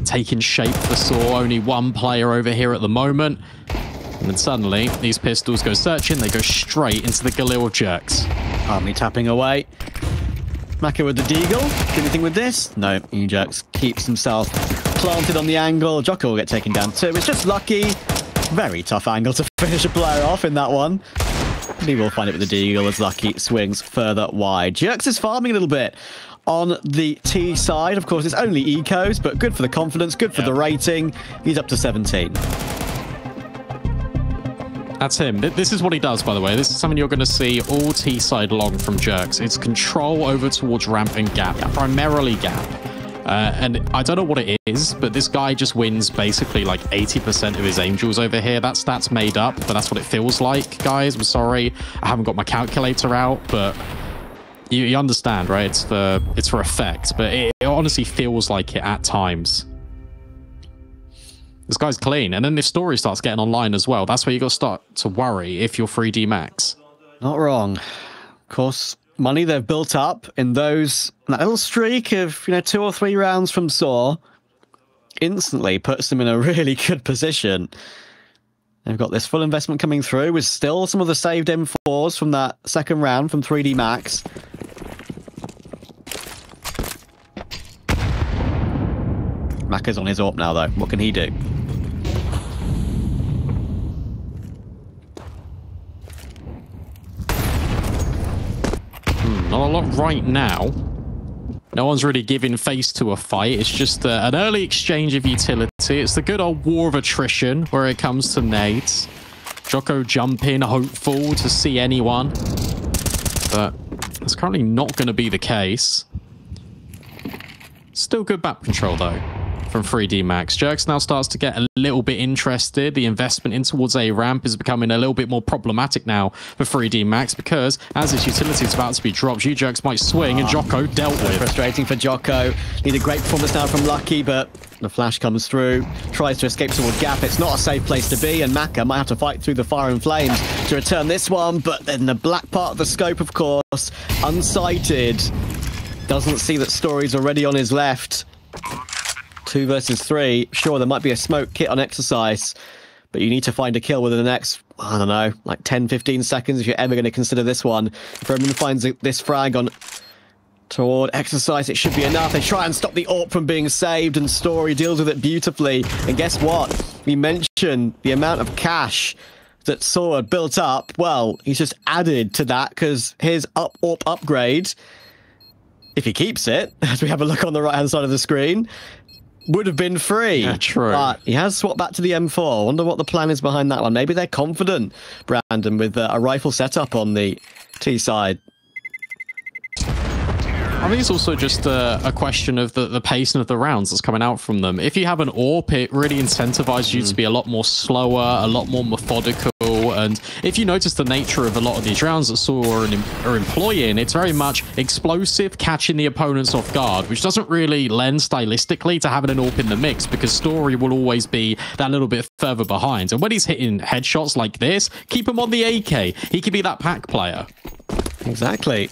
taking shape for Saw. Only one player over here at the moment. And then suddenly, these pistols go searching. They go straight into the Galil jerks. Hardly tapping away. Maka with the deagle. Do anything with this? No, U-Jerks keeps himself planted on the angle. Jocko will get taken down too. It's just Lucky. Very tough angle to finish a player off in that one. He will find it with the deagle as Lucky swings further wide. Jerks is farming a little bit on the T side. Of course, it's only ecos, but good for the confidence, good for the rating. He's up to 17. That's him. This is what he does, by the way. This is something you're going to see all T side long from Jerks. It's control over towards ramp and gap, primarily gap. And I don't know what it is, but this guy just wins basically like 80% of his angels over here. That stat's made up, but that's what it feels like, guys. I'm sorry. I haven't got my calculator out, but you understand, right? It's for effect, but it honestly feels like it at times. This guy's clean. And then this story starts getting online as well. That's where you got to start to worry if you're 3DMAX. Not wrong. Of course, money they've built up in that little streak of 2 or 3 rounds from Saw instantly puts them in a really good position. They've got this full investment coming through with still some of the saved M4s from that second round from 3DMAX. Maka's on his AWP now though. What can he do? Not a lot right now. No one's really giving face to a fight. It's just an early exchange of utility. It's the good old war of attrition where it comes to nades. Jocko jumping, hopeful to see anyone. But that's currently not going to be the case. Still good map control, though, from 3DMAX. Jerks now starts to get a little bit interested. The investment in towards A ramp is becoming a little bit more problematic now for 3DMAX because as its utility is about to be dropped, U-Jerks might swing and Jocko dealt with. Frustrating for Jocko. Need a great performance now from Lucky, but the flash comes through. Tries to escape toward gap. It's not a safe place to be, and Maka might have to fight through the fire and flames to return this one, but then the black part of the scope, of course, unsighted. Doesn't see that Story's already on his left. 2 versus 3. Sure, there might be a smoke kit on Exercise, but you need to find a kill within the next, I don't know, like 10, 15 seconds if you're ever going to consider this one. If Roman finds this frag on toward Exercise, it should be enough. They try and stop the AWP from being saved, and Story deals with it beautifully. And guess what? We mentioned the amount of cash that Saw had built up. Well, he's just added to that because his AWP upgrade, if he keeps it, as we have a look on the right-hand side of the screen, would have been free. Yeah, true. But he has swapped back to the M4. Wonder what the plan is behind that one. Maybe they're confident, Brandon, with a rifle setup on the T side. I think it's also just a question of the pacing of the rounds that's coming out from them. If you have an AWP, it really incentivizes you to be a lot more slower, a lot more methodical. And if you notice the nature of a lot of these rounds that Saw are employing, it's very much explosive, catching the opponents off guard, which doesn't really lend stylistically to having an AWP in the mix, because Story will always be that little bit further behind. And when he's hitting headshots like this, keep him on the AK. He could be that pack player. Exactly.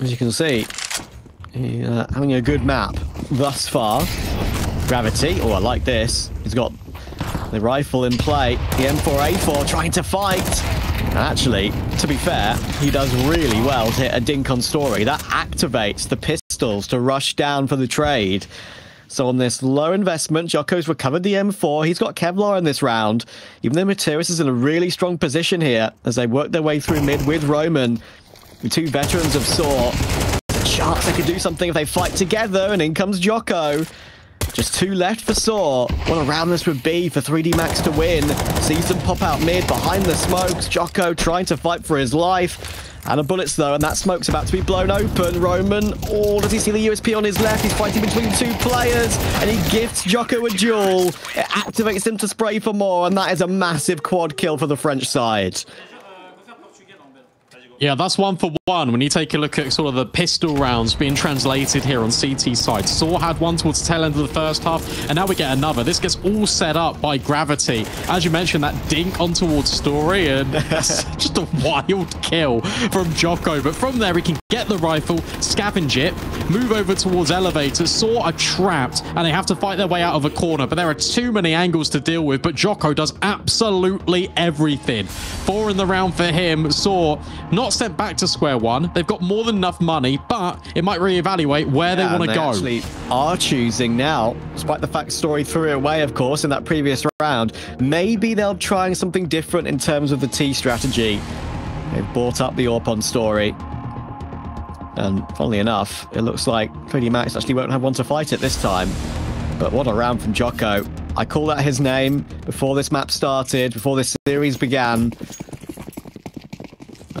As you can see, having a good map thus far. Graviti, oh, I like this. He's got the rifle in play, the M4A4 trying to fight. And actually, to be fair, he does really well to hit a dink on Story. That activates the pistols to rush down for the trade. So on this low investment, Jocko's recovered the M4. He's got Kevlar in this round. Even though Materius is in a really strong position here as they work their way through mid with Roman. The two veterans of Saw. Sharks, they could do something if they fight together, and in comes Jocko. Just two left for Saw. What a round this would be for 3DMAX to win. Sees them pop out mid behind the smokes. Jocko trying to fight for his life. And a bullets though, and that smoke's about to be blown open. Roman, oh, does he see the USP on his left? He's fighting between two players, and he gifts Jocko a duel. It activates him to spray for more, and that is a massive quad kill for the French side. Yeah, that's 1 for 1. When you take a look at sort of the pistol rounds being translated here on CT side, Saw had one towards the tail end of the first half, and now we get another. This gets all set up by Graviti. As you mentioned, that dink on towards Story, and that's just a wild kill from Jocko. But from there, he can get the rifle, scavenge it, move over towards elevators. Saw are trapped, and they have to fight their way out of a corner. But there are too many angles to deal with, but Jocko does absolutely everything. 4 in the round for him. Saw not sent back to square one. They've got more than enough money, but it might reevaluate where they want to go. Actually are choosing now, despite the fact Story threw it away, of course, in that previous round. Maybe they'll try something different in terms of the T strategy. They've bought up the AWP on Story. And funnily enough, it looks like 3DMAX actually won't have one to fight it this time. But what a round from Jocko. I call that his name before this map started, before this series began.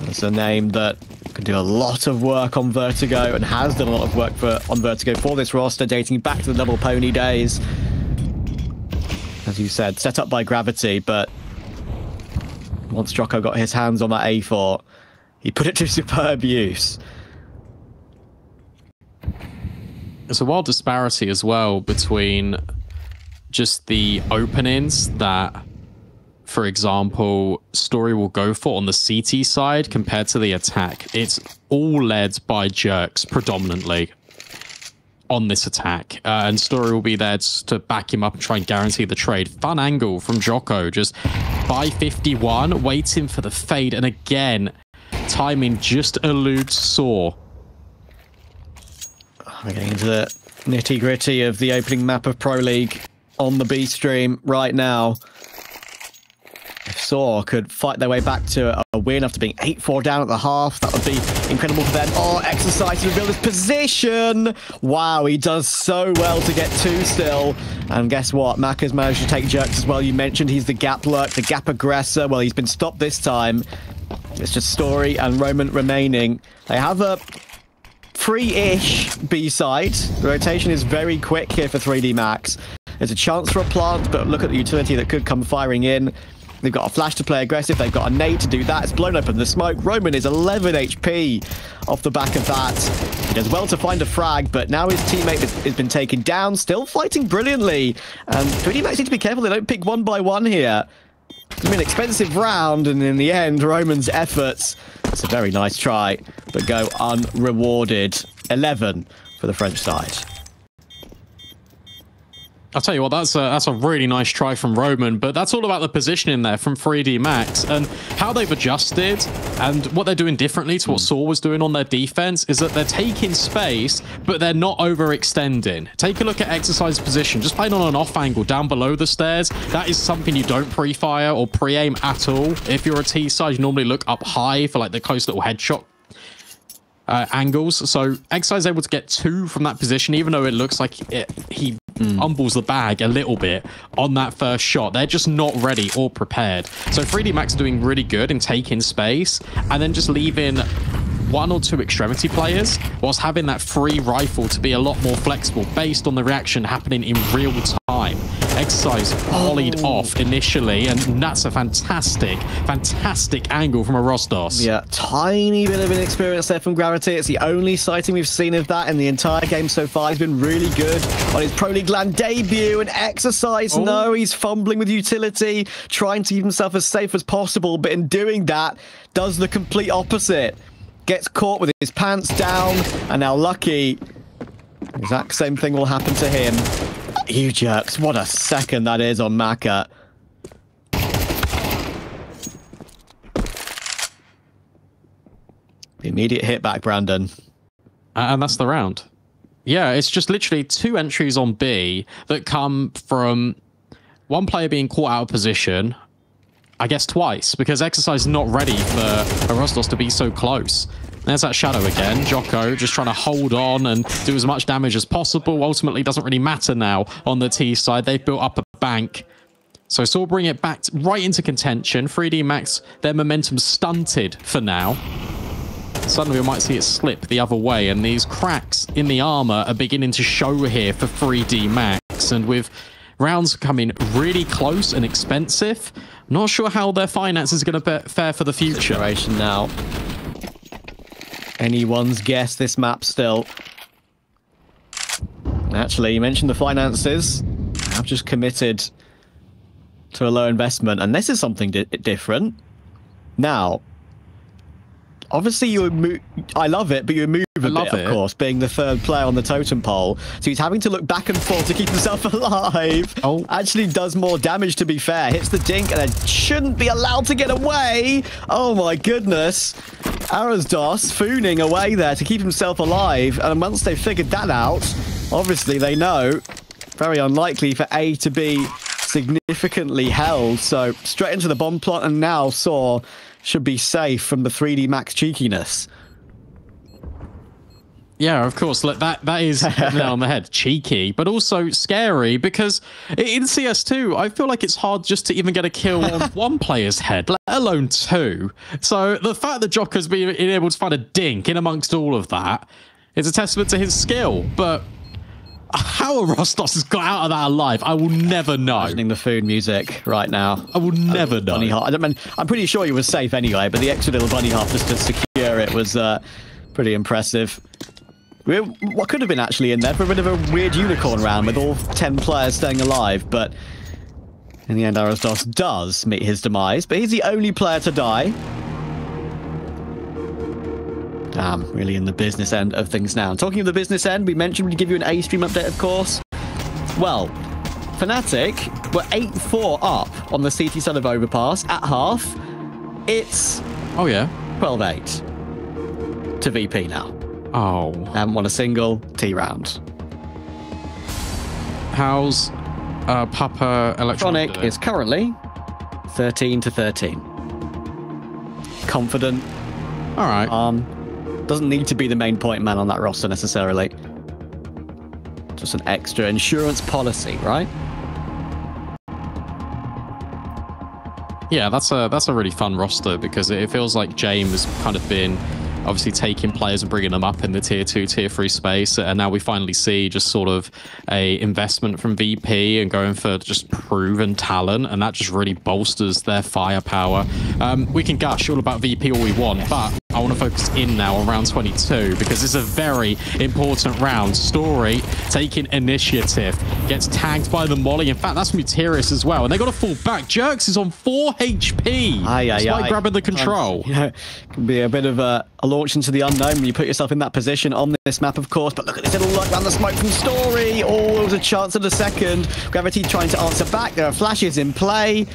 It's a name that can do a lot of work on Vertigo and has done a lot of work on Vertigo for this roster, dating back to the Double Pony days. As you said, set up by Graviti, but once Jocko got his hands on that A4, he put it to superb use. There's a wild disparity as well between just the openings that, for example, Story will go for on the CT side compared to the attack. It's all led by Jerks predominantly on this attack. And Story will be there to back him up and try and guarantee the trade. Fun angle from Jocko, just by 51, waiting for the fade. And again, timing just eludes Saw. We're getting into the nitty gritty of the opening map of Pro League on the B stream right now. If Saw could fight their way back to a win after being 8-4 down at the half, that would be incredible for them. Oh, Exercise to rebuild his position. Wow, he does so well to get 2 still. And guess what? Maka's managed to take Jerks as well. You mentioned he's the gap lurk, the gap aggressor. Well, he's been stopped this time. It's just Story and Roman remaining. They have a free-ish B-side. The rotation is very quick here for 3DMAX. There's a chance for a plant, but look at the utility that could come firing in. They've got a flash to play aggressive. They've got a nade to do that. It's blown open the smoke. Roman is 11 HP off the back of that. He does well to find a frag, but now his teammate has been taken down, still fighting brilliantly. 3DMAX need to be careful they don't pick one by one here. It's been an expensive round, and in the end, Roman's efforts, it's a very nice try, but go unrewarded. 11 for the French side. I'll tell you what, that's a really nice try from Roman, but that's all about the positioning there from 3DMAX and how they've adjusted and what they're doing differently to what Saw was doing on their defense is that they're taking space, but they're not overextending. Take a look at Exercise position, just playing on an off angle down below the stairs. That is something you don't pre-fire or pre-aim at all. If you're a T side, you normally look up high for like the close little headshot angles. So Exercise able to get 2 from that position, even though it looks like he humbles the bag a little bit on that first shot. They're just not ready or prepared. So 3DMAX are doing really good in taking space and then just leaving one or two extremity players, whilst having that free rifle to be a lot more flexible based on the reaction happening in real time. Exercise volleyed off initially, and that's a fantastic angle from Arasdos. Yeah, tiny bit of inexperience there from Graviti. It's the only sighting we've seen of that in the entire game so far. He's been really good on his Pro League LAN debut, and Exercise, no, he's fumbling with utility, trying to keep himself as safe as possible, but in doing that, does the complete opposite. Gets caught with his pants down, and now Lucky, exact same thing will happen to him. U-Jerks, what a second that is on Maka. The immediate hit back, Brandon. And that's the round. Yeah, it's just literally two entries on B that come from one player being caught out of position, I guess twice, because Exercise is not ready for Arasdos to be so close. There's that shadow again. Jocko just trying to hold on and do as much damage as possible. Ultimately, doesn't really matter now on the T side. They've built up a bank. So Saw bring it back right into contention. 3DMAX, their momentum stunted for now. Suddenly, we might see it slip the other way. And these cracks in the armor are beginning to show here for 3DMAX. And with rounds coming really close and expensive, not sure how their finances are going to fare for the future. Situation now. Anyone's guess this map still. Actually, you mentioned the finances. I've just committed to a low investment, and this is something different. Now, obviously, you would move. I love it, but you move a bit, of course, being the third player on the totem pole. So he's having to look back and forth to keep himself alive. Oh, actually does more damage, to be fair. Hits the dink, and it shouldn't be allowed to get away. Oh my goodness. Arasdos fooning away there to keep himself alive, and once they've figured that out, obviously they know very unlikely for A to be significantly held, so straight into the bomb plot, and now Saw should be safe from the 3DMAX cheekiness. Yeah, of course. Look, that is on the head. Cheeky, but also scary, because in CS2, I feel like it's hard just to even get a kill on one player's head, let alone two. So the fact that Jocko's been able to find a dink in amongst all of that is a testament to his skill. But how Arasdos has got out of that alive, I will never know. Imagining the food music right now. I will never know. Bunny hop. I mean, I'm pretty sure he was safe anyway, but the extra little bunny hop just to secure it was pretty impressive. What could have been actually in there for a bit of a weird unicorn round with all 10 players staying alive, but in the end Arasdos does meet his demise, but he's the only player to die. Damn, really in the business end of things now. And talking of the business end, we mentioned we'd give you an A-Stream update, of course. Well, Fnatic were 8-4 up on the CT side of Overpass at half. It's 12-8 to VP now. Oh. And won a single T round. How's Papa Electronic is currently 13-13. Confident. All right. Doesn't need to be the main point man on that roster necessarily. Just an extra insurance policy, right? Yeah, that's a really fun roster, because it feels like James has kind of been obviously taking players and bringing them up in the tier 2, tier 3 space, and now we finally see just sort of a investment from VP and going for just proven talent, and that just really bolsters their firepower. We can gush all about VP all we want, but I want to focus in now on round 22, because it's a very important round. Story taking initiative, gets tagged by the molly. In fact, that's Materius as well, and they got to fall back. Jerks is on 4 HP. Despite grabbing the control. Yeah, can be a bit of a launch into the unknown when you put yourself in that position on this map, of course. But look at this little look around the smoke from Story. Oh, it was a chance at a second. Graviti trying to answer back. There are flashes in play.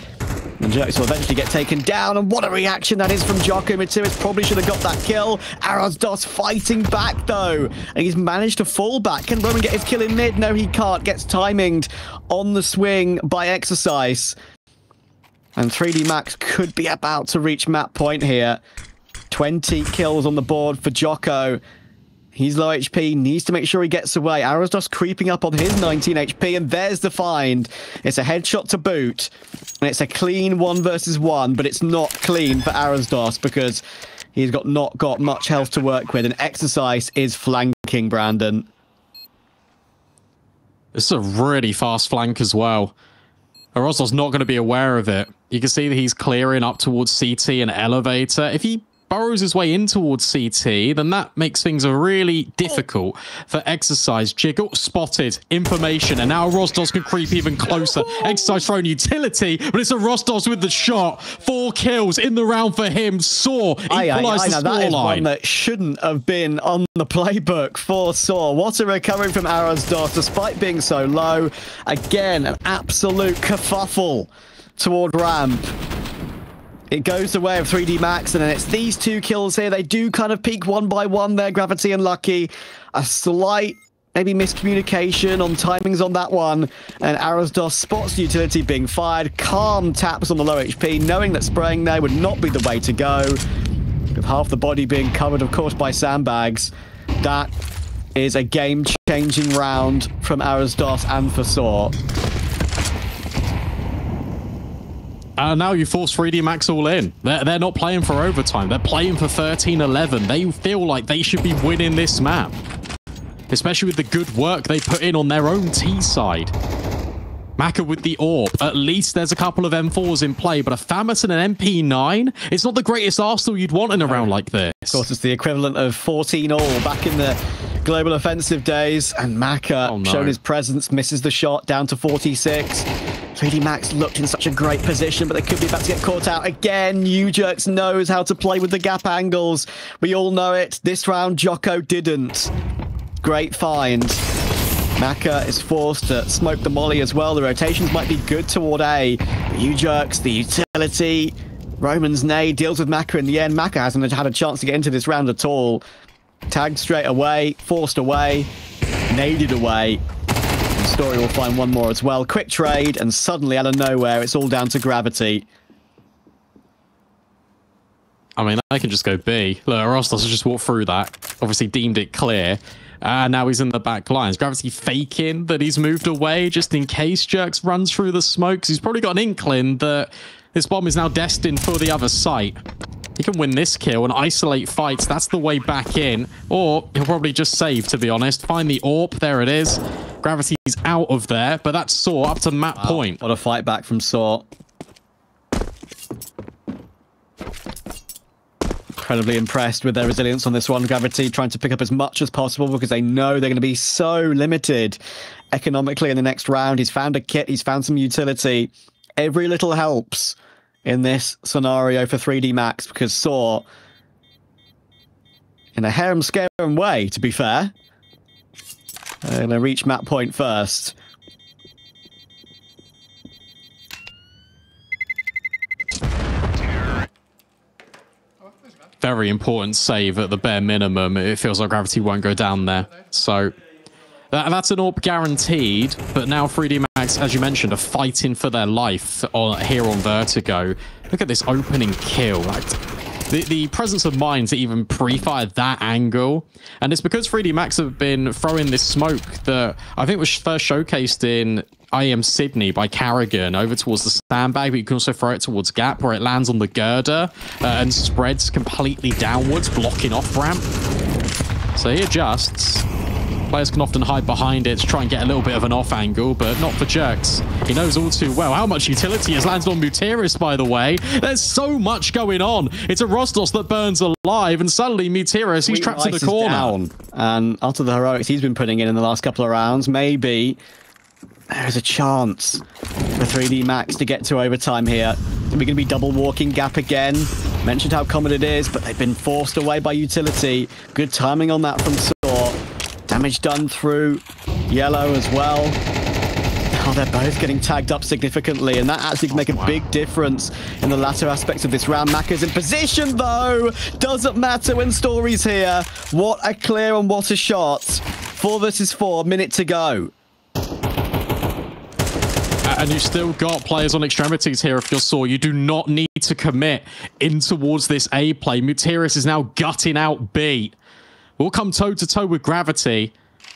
And Jerks will eventually get taken down, and what a reaction that is from Jocko. Materius probably should have got that kill. Arasdos fighting back though, and he's managed to fall back. Can Roman get his kill in mid? No, he can't. Gets timinged on the swing by Exercise. And 3DMAX could be about to reach map point here. 20 kills on the board for Jocko. He's low HP, needs to make sure he gets away. Arasdos creeping up on his 19 HP, and there's the find. It's a headshot to boot, and it's a clean 1v1, but it's not clean for Arasdos, because He's got not got much health to work with, and Exercise is flanking Brandon. This is a really fast flank as well. Arasdos not going to be aware of it. You can see that he's clearing up towards CT and Elevator. If he burrows his way in towards CT, then that makes things really difficult for Exercise. Jiggle spotted information, and now Arasdos can creep even closer. Exercise throwing utility, but it's Arasdos with the shot. 4 kills in the round for him. Saw equalised the scoreline. That is one that shouldn't have been on the playbook for Saw. What a recovery from Arasdos, despite being so low. Again, an absolute kerfuffle toward ramp. It goes the way of 3DMAX, and then it's these 2 kills here. They do kind of peak one by one there, Graviti and Lucky. A slight, maybe miscommunication on timings on that one. And Arasdos spots the utility being fired. Calm taps on the low HP, knowing that spraying there would not be the way to go. With half the body being covered, of course, by sandbags. That is a game-changing round from Arasdos and for Saw. And now you force 3DMAX all in. They're not playing for overtime. They're playing for 13-11. They feel like they should be winning this map, especially with the good work they put in on their own T side. Maka with the AWP. At least there's a couple of M4s in play, but a Famas and an MP9? It's not the greatest arsenal you'd want in a round like this. Of course, it's the equivalent of 14 all back in the Global Offensive days. And Maka, shown his presence, misses the shot, down to 46. 3DMAX looked in such a great position, but they could be about to get caught out again. U-Jerks knows how to play with the gap angles. We all know it. This round, Jocko didn't. Great find. Maka is forced to smoke the molly as well. The rotations might be good toward A. U-Jerks, the utility. Roman's nade deals with Maka in the end. Maka hasn't had a chance to get into this round at all. Tagged straight away, forced away, naded away. Story will find one more as well. Quick trade, and suddenly out of nowhere, it's all down to Graviti. I mean, they can just go B. Look, Arasdos just walked through that. Obviously deemed it clear. And now he's in the back lines. Graviti faking that he's moved away just in case Jerks runs through the smokes. He's probably got an inkling that this bomb is now destined for the other site. He can win this kill and isolate fights. That's the way back in. Or he'll probably just save, to be honest. Find the AWP. There it is. Graviti's out of there, but that's Saw up to map point. What a fight back from Saw. Incredibly impressed with their resilience on this one. Graviti trying to pick up as much as possible because they know they're going to be so limited economically in the next round. He's found a kit. He's found some utility. Every little helps in this scenario for 3DMAX because Saw, in a harem-scarum way, to be fair, they're going to reach map point first. Very important save at the bare minimum. It feels like Graviti won't go down there. So that's an AWP guaranteed. But now 3DMAX, as you mentioned, are fighting for their life here on Vertigo. Look at this opening kill. The presence of mind to even pre-fire that angle. And it's because 3DMAX have been throwing this smoke that I think was first showcased in I Am Sydney by Carrigan over towards the sandbag, but you can also throw it towards Gap where it lands on the girder and spreads completely downwards, blocking off ramp. So he adjusts. Players can often hide behind it to try and get a little bit of an off angle, but not for Jerks. He knows all too well how much utility has landed on Materius, by the way. There's so much going on. It's Arasdos that burns alive, and suddenly Materius, he's trapped in the corner. Down. And after the heroics he's been putting in the last couple of rounds, maybe there's a chance for 3DMAX to get to overtime here. We're going to be double walking Gap again. Mentioned how common it is, but they've been forced away by utility. Good timing on that from Saw. Damage done through yellow as well. Oh, they're both getting tagged up significantly, and that actually can make a big difference in the latter aspects of this round. Maka's in position, though. Doesn't matter when Story's here. What a clear and what a shot. 4 versus 4, minute to go. And you've still got players on extremities here if you're Saw. You do not need to commit in towards this A play. Materius is now gutting out B. We'll come toe-to-toe with Graviti.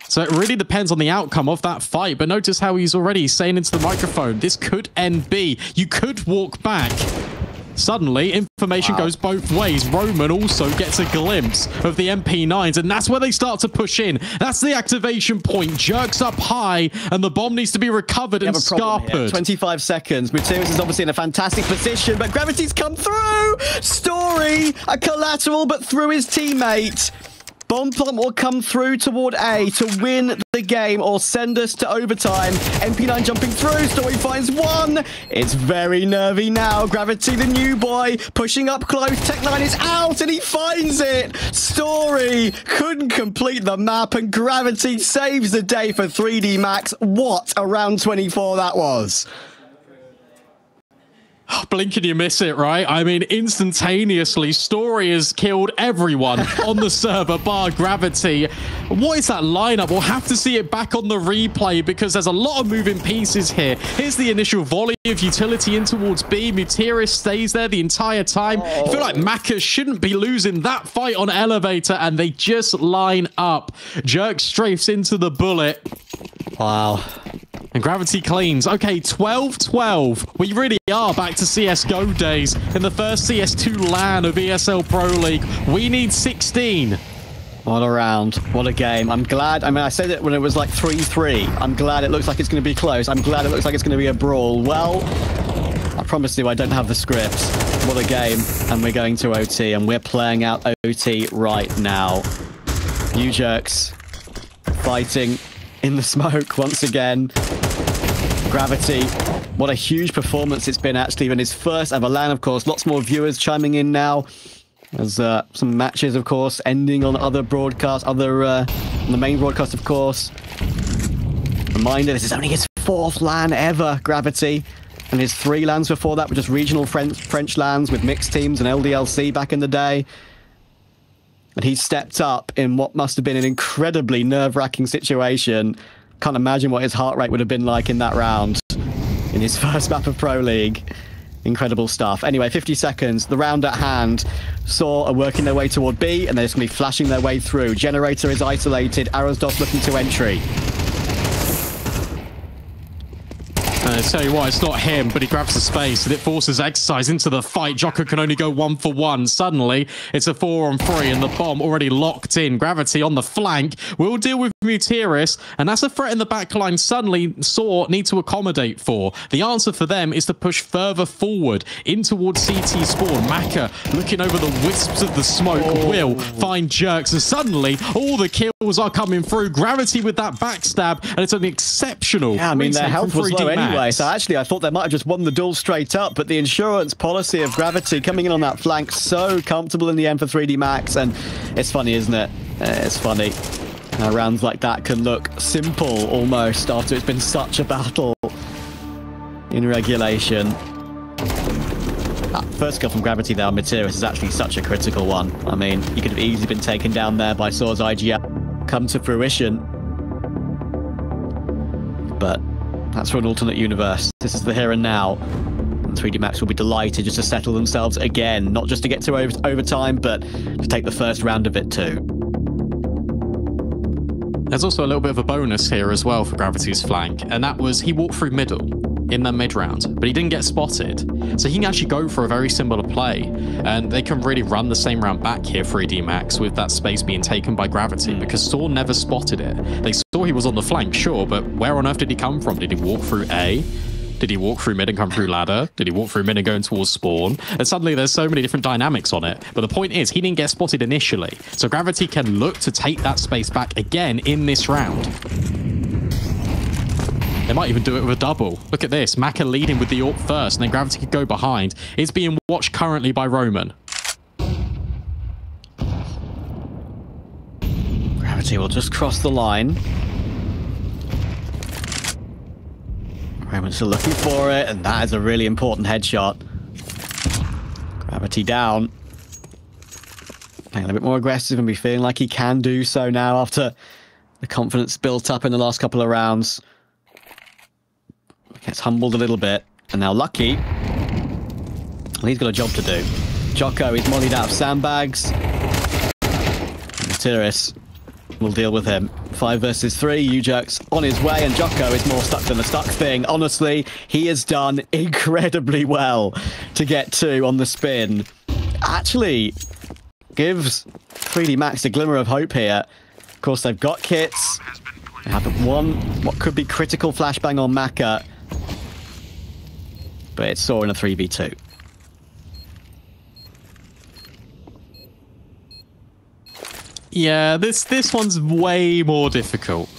So it really depends on the outcome of that fight. But notice how he's already saying into the microphone, this could end B. You could walk back. Suddenly, information goes both ways. Roman also gets a glimpse of the MP9s, and that's where they start to push in. That's the activation point. Jerks up high, and the bomb needs to be recovered and scarpered. 25 seconds. Materius is obviously in a fantastic position, but Graviti's come through! Story, a collateral, but through his teammate. Bomb plant will come through toward A to win the game or send us to overtime. MP9 jumping through. Story finds one. It's very nervy now. Graviti, the new boy, pushing up close. Tech9 is out and he finds it. Story couldn't complete the map and Graviti saves the day for 3DMAX. What a round 24 that was. Blink and you miss it, right? I mean, instantaneously, Story has killed everyone on the server, bar Graviti. What is that lineup? We'll have to see it back on the replay because there's a lot of moving pieces here. Here's the initial volley of utility in towards B. Materius stays there the entire time. Oh. I feel like Maka shouldn't be losing that fight on elevator, and they just line up. Jerk strafes into the bullet. Wow. And Graviti cleans. Okay, 12-12. We really are back to CSGO days in the first CS2 LAN of ESL Pro League. We need 16. What a round. What a game. I'm glad. I mean, I said it when it was like 3-3. I'm glad it looks like it's going to be close. I'm glad it looks like it's going to be a brawl. Well, I promise you I don't have the script. What a game. And we're going to OT, and we're playing out OT right now. U-Jerks fighting in the smoke once again. Graviti, what a huge performance it's been actually in his first ever LAN, of course. Lots more viewers chiming in now. There's some matches, of course, ending on other broadcasts, on the main broadcast, of course. Reminder, this is only his 4th LAN ever, Graviti. And his 3 LANs before that were just regional French LANs with mixed teams and LDLC back in the day. And he stepped up in what must have been an incredibly nerve-wracking situation. Can't imagine what his heart rate would have been like in that round. In his first map of Pro League. Incredible stuff. Anyway, 50 seconds. The round at hand. Saw are working their way toward B, and they're just going to be flashing their way through. Generator is isolated. Arasdos looking to entry. I tell you what, it's not him, but he grabs the space and it forces Exercise into the fight. Jocko can only go 1-for-1. Suddenly, it's a 4-on-3 and the bomb already locked in. Graviti on the flank will deal with Materius, and that's a threat in the backline suddenly Saw need to accommodate for. The answer for them is to push further forward in towards CT spawn. Maka, looking over the wisps of the smoke, will find Jerks, and suddenly all the kills are coming through. Graviti with that backstab, and it's an exceptional. Yeah, I mean, their health was low anyway. So actually, I thought they might have just won the duel straight up, but the insurance policy of Graviti coming in on that flank, so comfortable in the end for 3DMAX, and it's funny, isn't it? It's funny. Now, rounds like that can look simple, almost, after it's been such a battle in regulation. That first kill from Graviti there on Materius is actually such a critical one. I mean, you could have easily been taken down there by Saw's IGL. Come to fruition. But that's for an alternate universe. This is the here and now. And 3DMAX will be delighted just to settle themselves again, not just to get to overtime, but to take the first round of it too. There's also a little bit of a bonus here as well for Graviti's flank, and that was he walked through middle in the mid-round, but he didn't get spotted. So he can actually go for a very similar play, and they can really run the same round back here, 3DMAX, with that space being taken by Graviti, because Saw never spotted it. They saw he was on the flank, sure, but where on earth did he come from? Did he walk through A? Did he walk through mid and come through ladder? Did he walk through mid and go in towards spawn? And suddenly there's so many different dynamics on it. But the point is, he didn't get spotted initially, so Graviti can look to take that space back again in this round. They might even do it with a double. Look at this. Maka leading with the AWP first, and then Graviti could go behind. It's being watched currently by Roman. Graviti will just cross the line. Roman's still looking for it, and that is a really important headshot. Graviti down. Playing a little bit more aggressive and be feeling like he can do so now after the confidence built up in the last couple of rounds. Gets humbled a little bit. And now Lucky, well, he's got a job to do. Jocko, he's mollied out of sandbags. Materius We'll deal with him. 5 versus 3, U-Jerks on his way, and Jocko is more stuck than a stuck thing. Honestly, he has done incredibly well to get 2 on the spin. Actually, gives 3DMAX a glimmer of hope here. Of course, they've got kits. They have one, what could be critical flashbang on Maka. But it's Saw in a 3v2. Yeah, this one's way more difficult.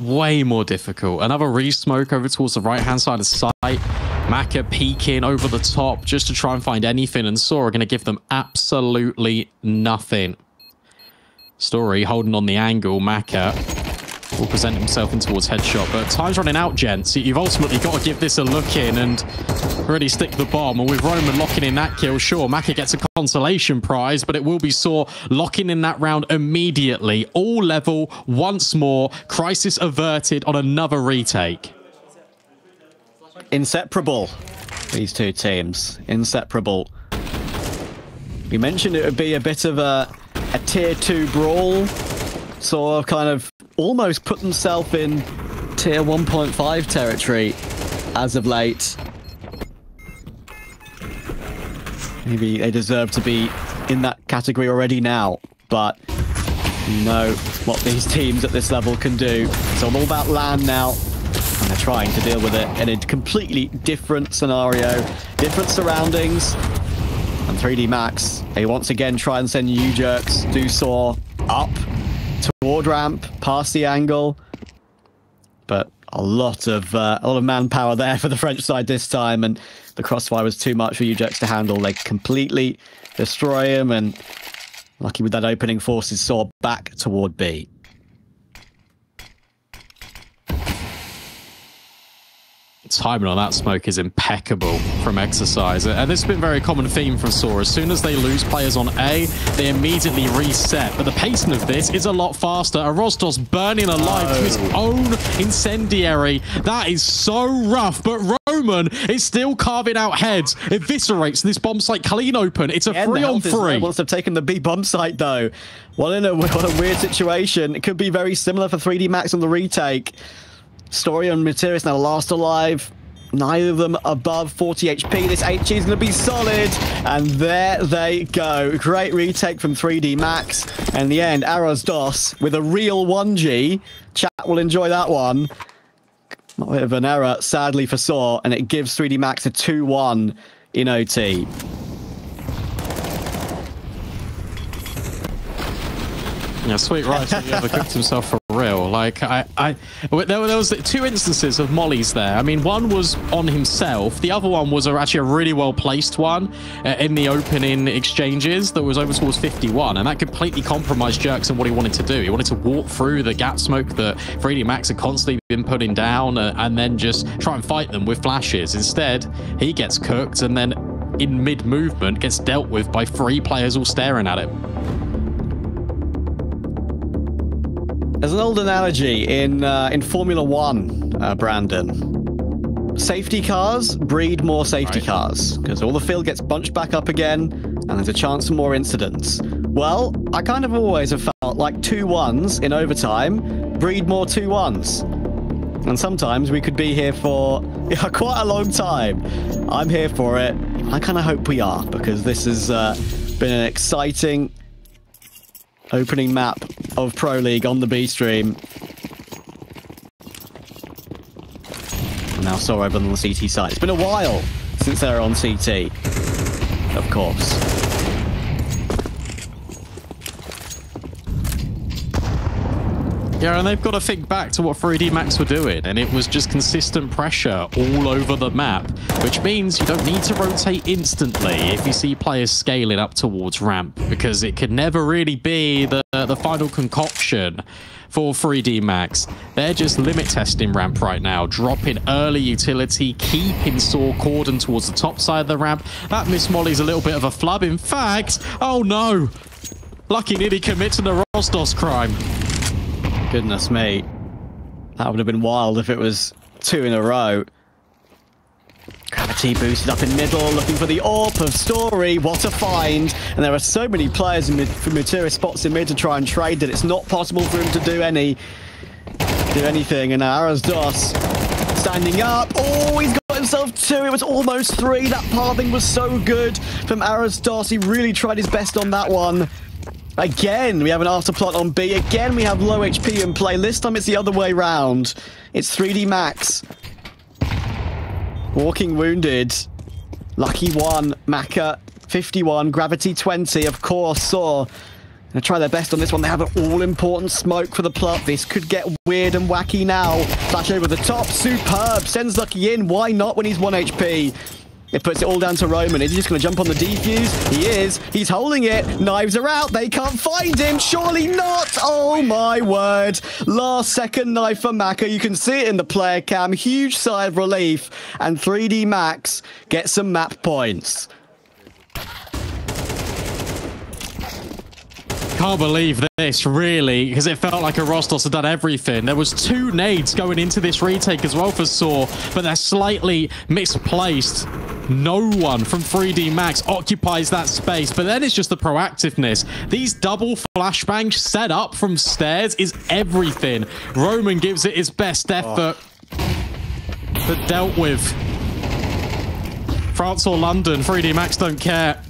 Way more difficult. Another re-smoke over towards the right-hand side of sight. Maka peeking over the top just to try and find anything, and Saw are going to give them absolutely nothing. Story holding on the angle. Maka will present himself in towards headshot, but time's running out, gents. You've ultimately got to give this a look in and really stick the bomb. And with Roman locking in that kill, sure, Maka gets a consolation prize, but it will be Saw locking in that round immediately. All level once more. Crisis averted on another retake. Inseparable, these two teams. Inseparable. We mentioned it would be a bit of a tier 2 brawl. Saw kind of almost put themselves in tier 1.5 territory as of late. Maybe they deserve to be in that category already now, but you know what these teams at this level can do. It's all about land now, and they're trying to deal with it in a completely different scenario, different surroundings. And 3DMAX, they once again try and send U-Jerks, do Saw up toward ramp, past the angle. But a lot of manpower there for the French side this time, and the crossfire was too much for U-Jerks to handle. They completely destroy him, and Lucky with that opening forces Saw back toward B. Timing on that smoke is impeccable from Exercise, and this has been a very common theme from Saw. As soon as they lose players on A, they immediately reset, but the pacing of this is a lot faster. Arasdos burning alive to his own incendiary. That is so rough, but Roman is still carving out heads. Eviscerates this bomb site clean open. It's a 3-on-3. Once they've taken the B bomb site, though, what a weird situation. It could be very similar for 3DMAX on the retake. Story and Materius now last alive. Neither of them above 40 HP. This HE is going to be solid. And there they go. Great retake from 3DMAX. And in the end, Arasdos with a real 1G. Chat will enjoy that one. A bit of an error, sadly, for Saw. And it gives 3DMAX a 2-1 in OT. Yeah, sweet rice that he ever cooked himself for real. Like, there was 2 instances of mollies there. I mean, one was on himself. The other one was actually a really well-placed one in the opening exchanges that was over towards 51, and that completely compromised Jerks and what he wanted to do. He wanted to walk through the gap smoke that 3DMAX had constantly been putting down and then just try and fight them with flashes. Instead, he gets cooked and then in mid-movement gets dealt with by 3 players all staring at him. There's an old analogy in Formula 1, Brandon. Safety cars breed more safety cars, because all the field gets bunched back up again, and there's a chance for more incidents. Well, I kind of always have felt like 2-1s in overtime breed more 2-1s. And sometimes we could be here for quite a long time. I'm here for it. I kind of hope we are, because this has been an exciting opening map of Pro League on the B stream. And now Saw over on the CT side. It's been a while since they're on CT, of course. Yeah, and they've got to think back to what 3DMAX were doing, and it was just consistent pressure all over the map, which means you don't need to rotate instantly if you see players scaling up towards ramp, because it could never really be the final concoction for 3DMAX. They're just limit testing ramp right now, dropping early utility, keeping Saw cordon towards the top side of the ramp. That Miss Molly's a little bit of a flub. In fact, oh no! Lucky nearly commits an Arasdos crime. Goodness me. That would have been wild if it was 2 in a row. Graviti Graviti boosted up in middle, looking for the AWP of Story. What a find. And there are so many players in mid, from Materius spots in mid to try and trade that it's not possible for him to do anything. And now Arasdos standing up. Oh, he's got himself two. It was almost three. That pathing was so good from Arasdos. He really tried his best on that one. Again, we have an afterplot on B. Again, we have low HP in play. This time it's the other way round. It's 3DMAX. Walking wounded. Lucky 1, Maka 51, Graviti 20, of course, Saw. Gonna try their best on this one. They have an all-important smoke for the plot. This could get weird and wacky now. Flash over the top, superb. Sends Lucky in, why not when he's 1 HP? It puts it all down to Roman. Is he just going to jump on the defuse? He is. He's holding it. Knives are out. They can't find him. Surely not. Oh, my word. Last second knife for Maka. You can see it in the player cam. Huge sigh of relief. And 3DMAX gets some map points. Can't believe this, really, because it felt like Arasdos had done everything. There was two nades going into this retake as well for Saw, but they're slightly misplaced. No one from 3DMAX occupies that space, but then it's just the proactiveness. These double flashbangs set up from stairs is everything. Roman gives it his best effort, but dealt with. France or London, 3DMAX don't care.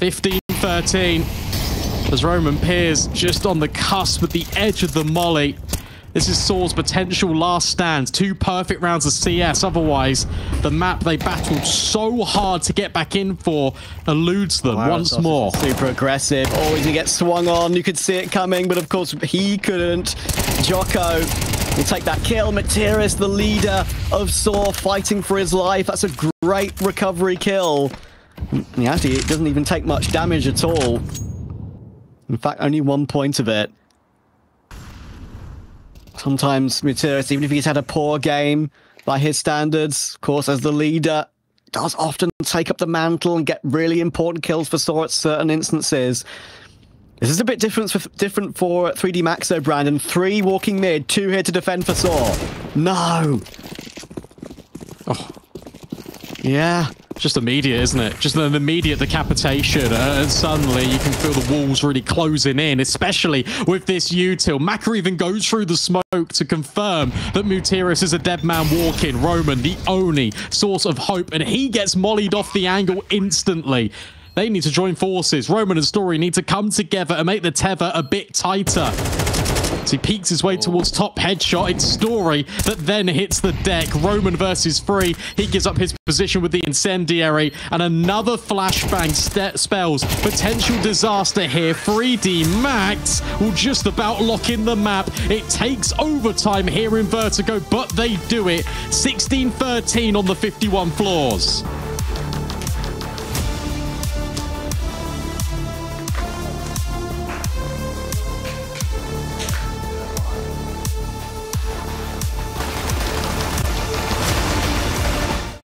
15-13. As Roman peers just on the cusp at the edge of the molly. This is Saw's potential last stand. Two perfect rounds of CS. Otherwise, the map they battled so hard to get back in for eludes them once more. Super aggressive. Always he gets swung on. You could see it coming, but of course he couldn't. Jocko will take that kill. Materius, the leader of Saw, fighting for his life. That's a great recovery kill. Yeah, actually, it doesn't even take much damage at all. In fact, only 1 point of it. Sometimes Materius, even if he's had a poor game by his standards, of course, as the leader, does often take up the mantle and get really important kills for Saw at certain instances. This is a bit different for 3DMAX though, Brandon. 3 walking mid, 2 here to defend for Saw. No! Oh. Yeah. Just immediate, isn't it? Just an immediate decapitation, and suddenly you can feel the walls really closing in, especially with this util. Maka even goes through the smoke to confirm that Materius is a dead man walking. Roman, the only source of hope, and he gets mollied off the angle instantly. They need to join forces. Roman and Story need to come together and make the tether a bit tighter. He peeks his way towards top headshot. It's Story that then hits the deck. Roman versus 3. He gives up his position with the incendiary. And another flashbang spells potential disaster here. 3DMAX will just about lock in the map. It takes overtime here in Vertigo, but they do it. 16-13 on the 51 floors.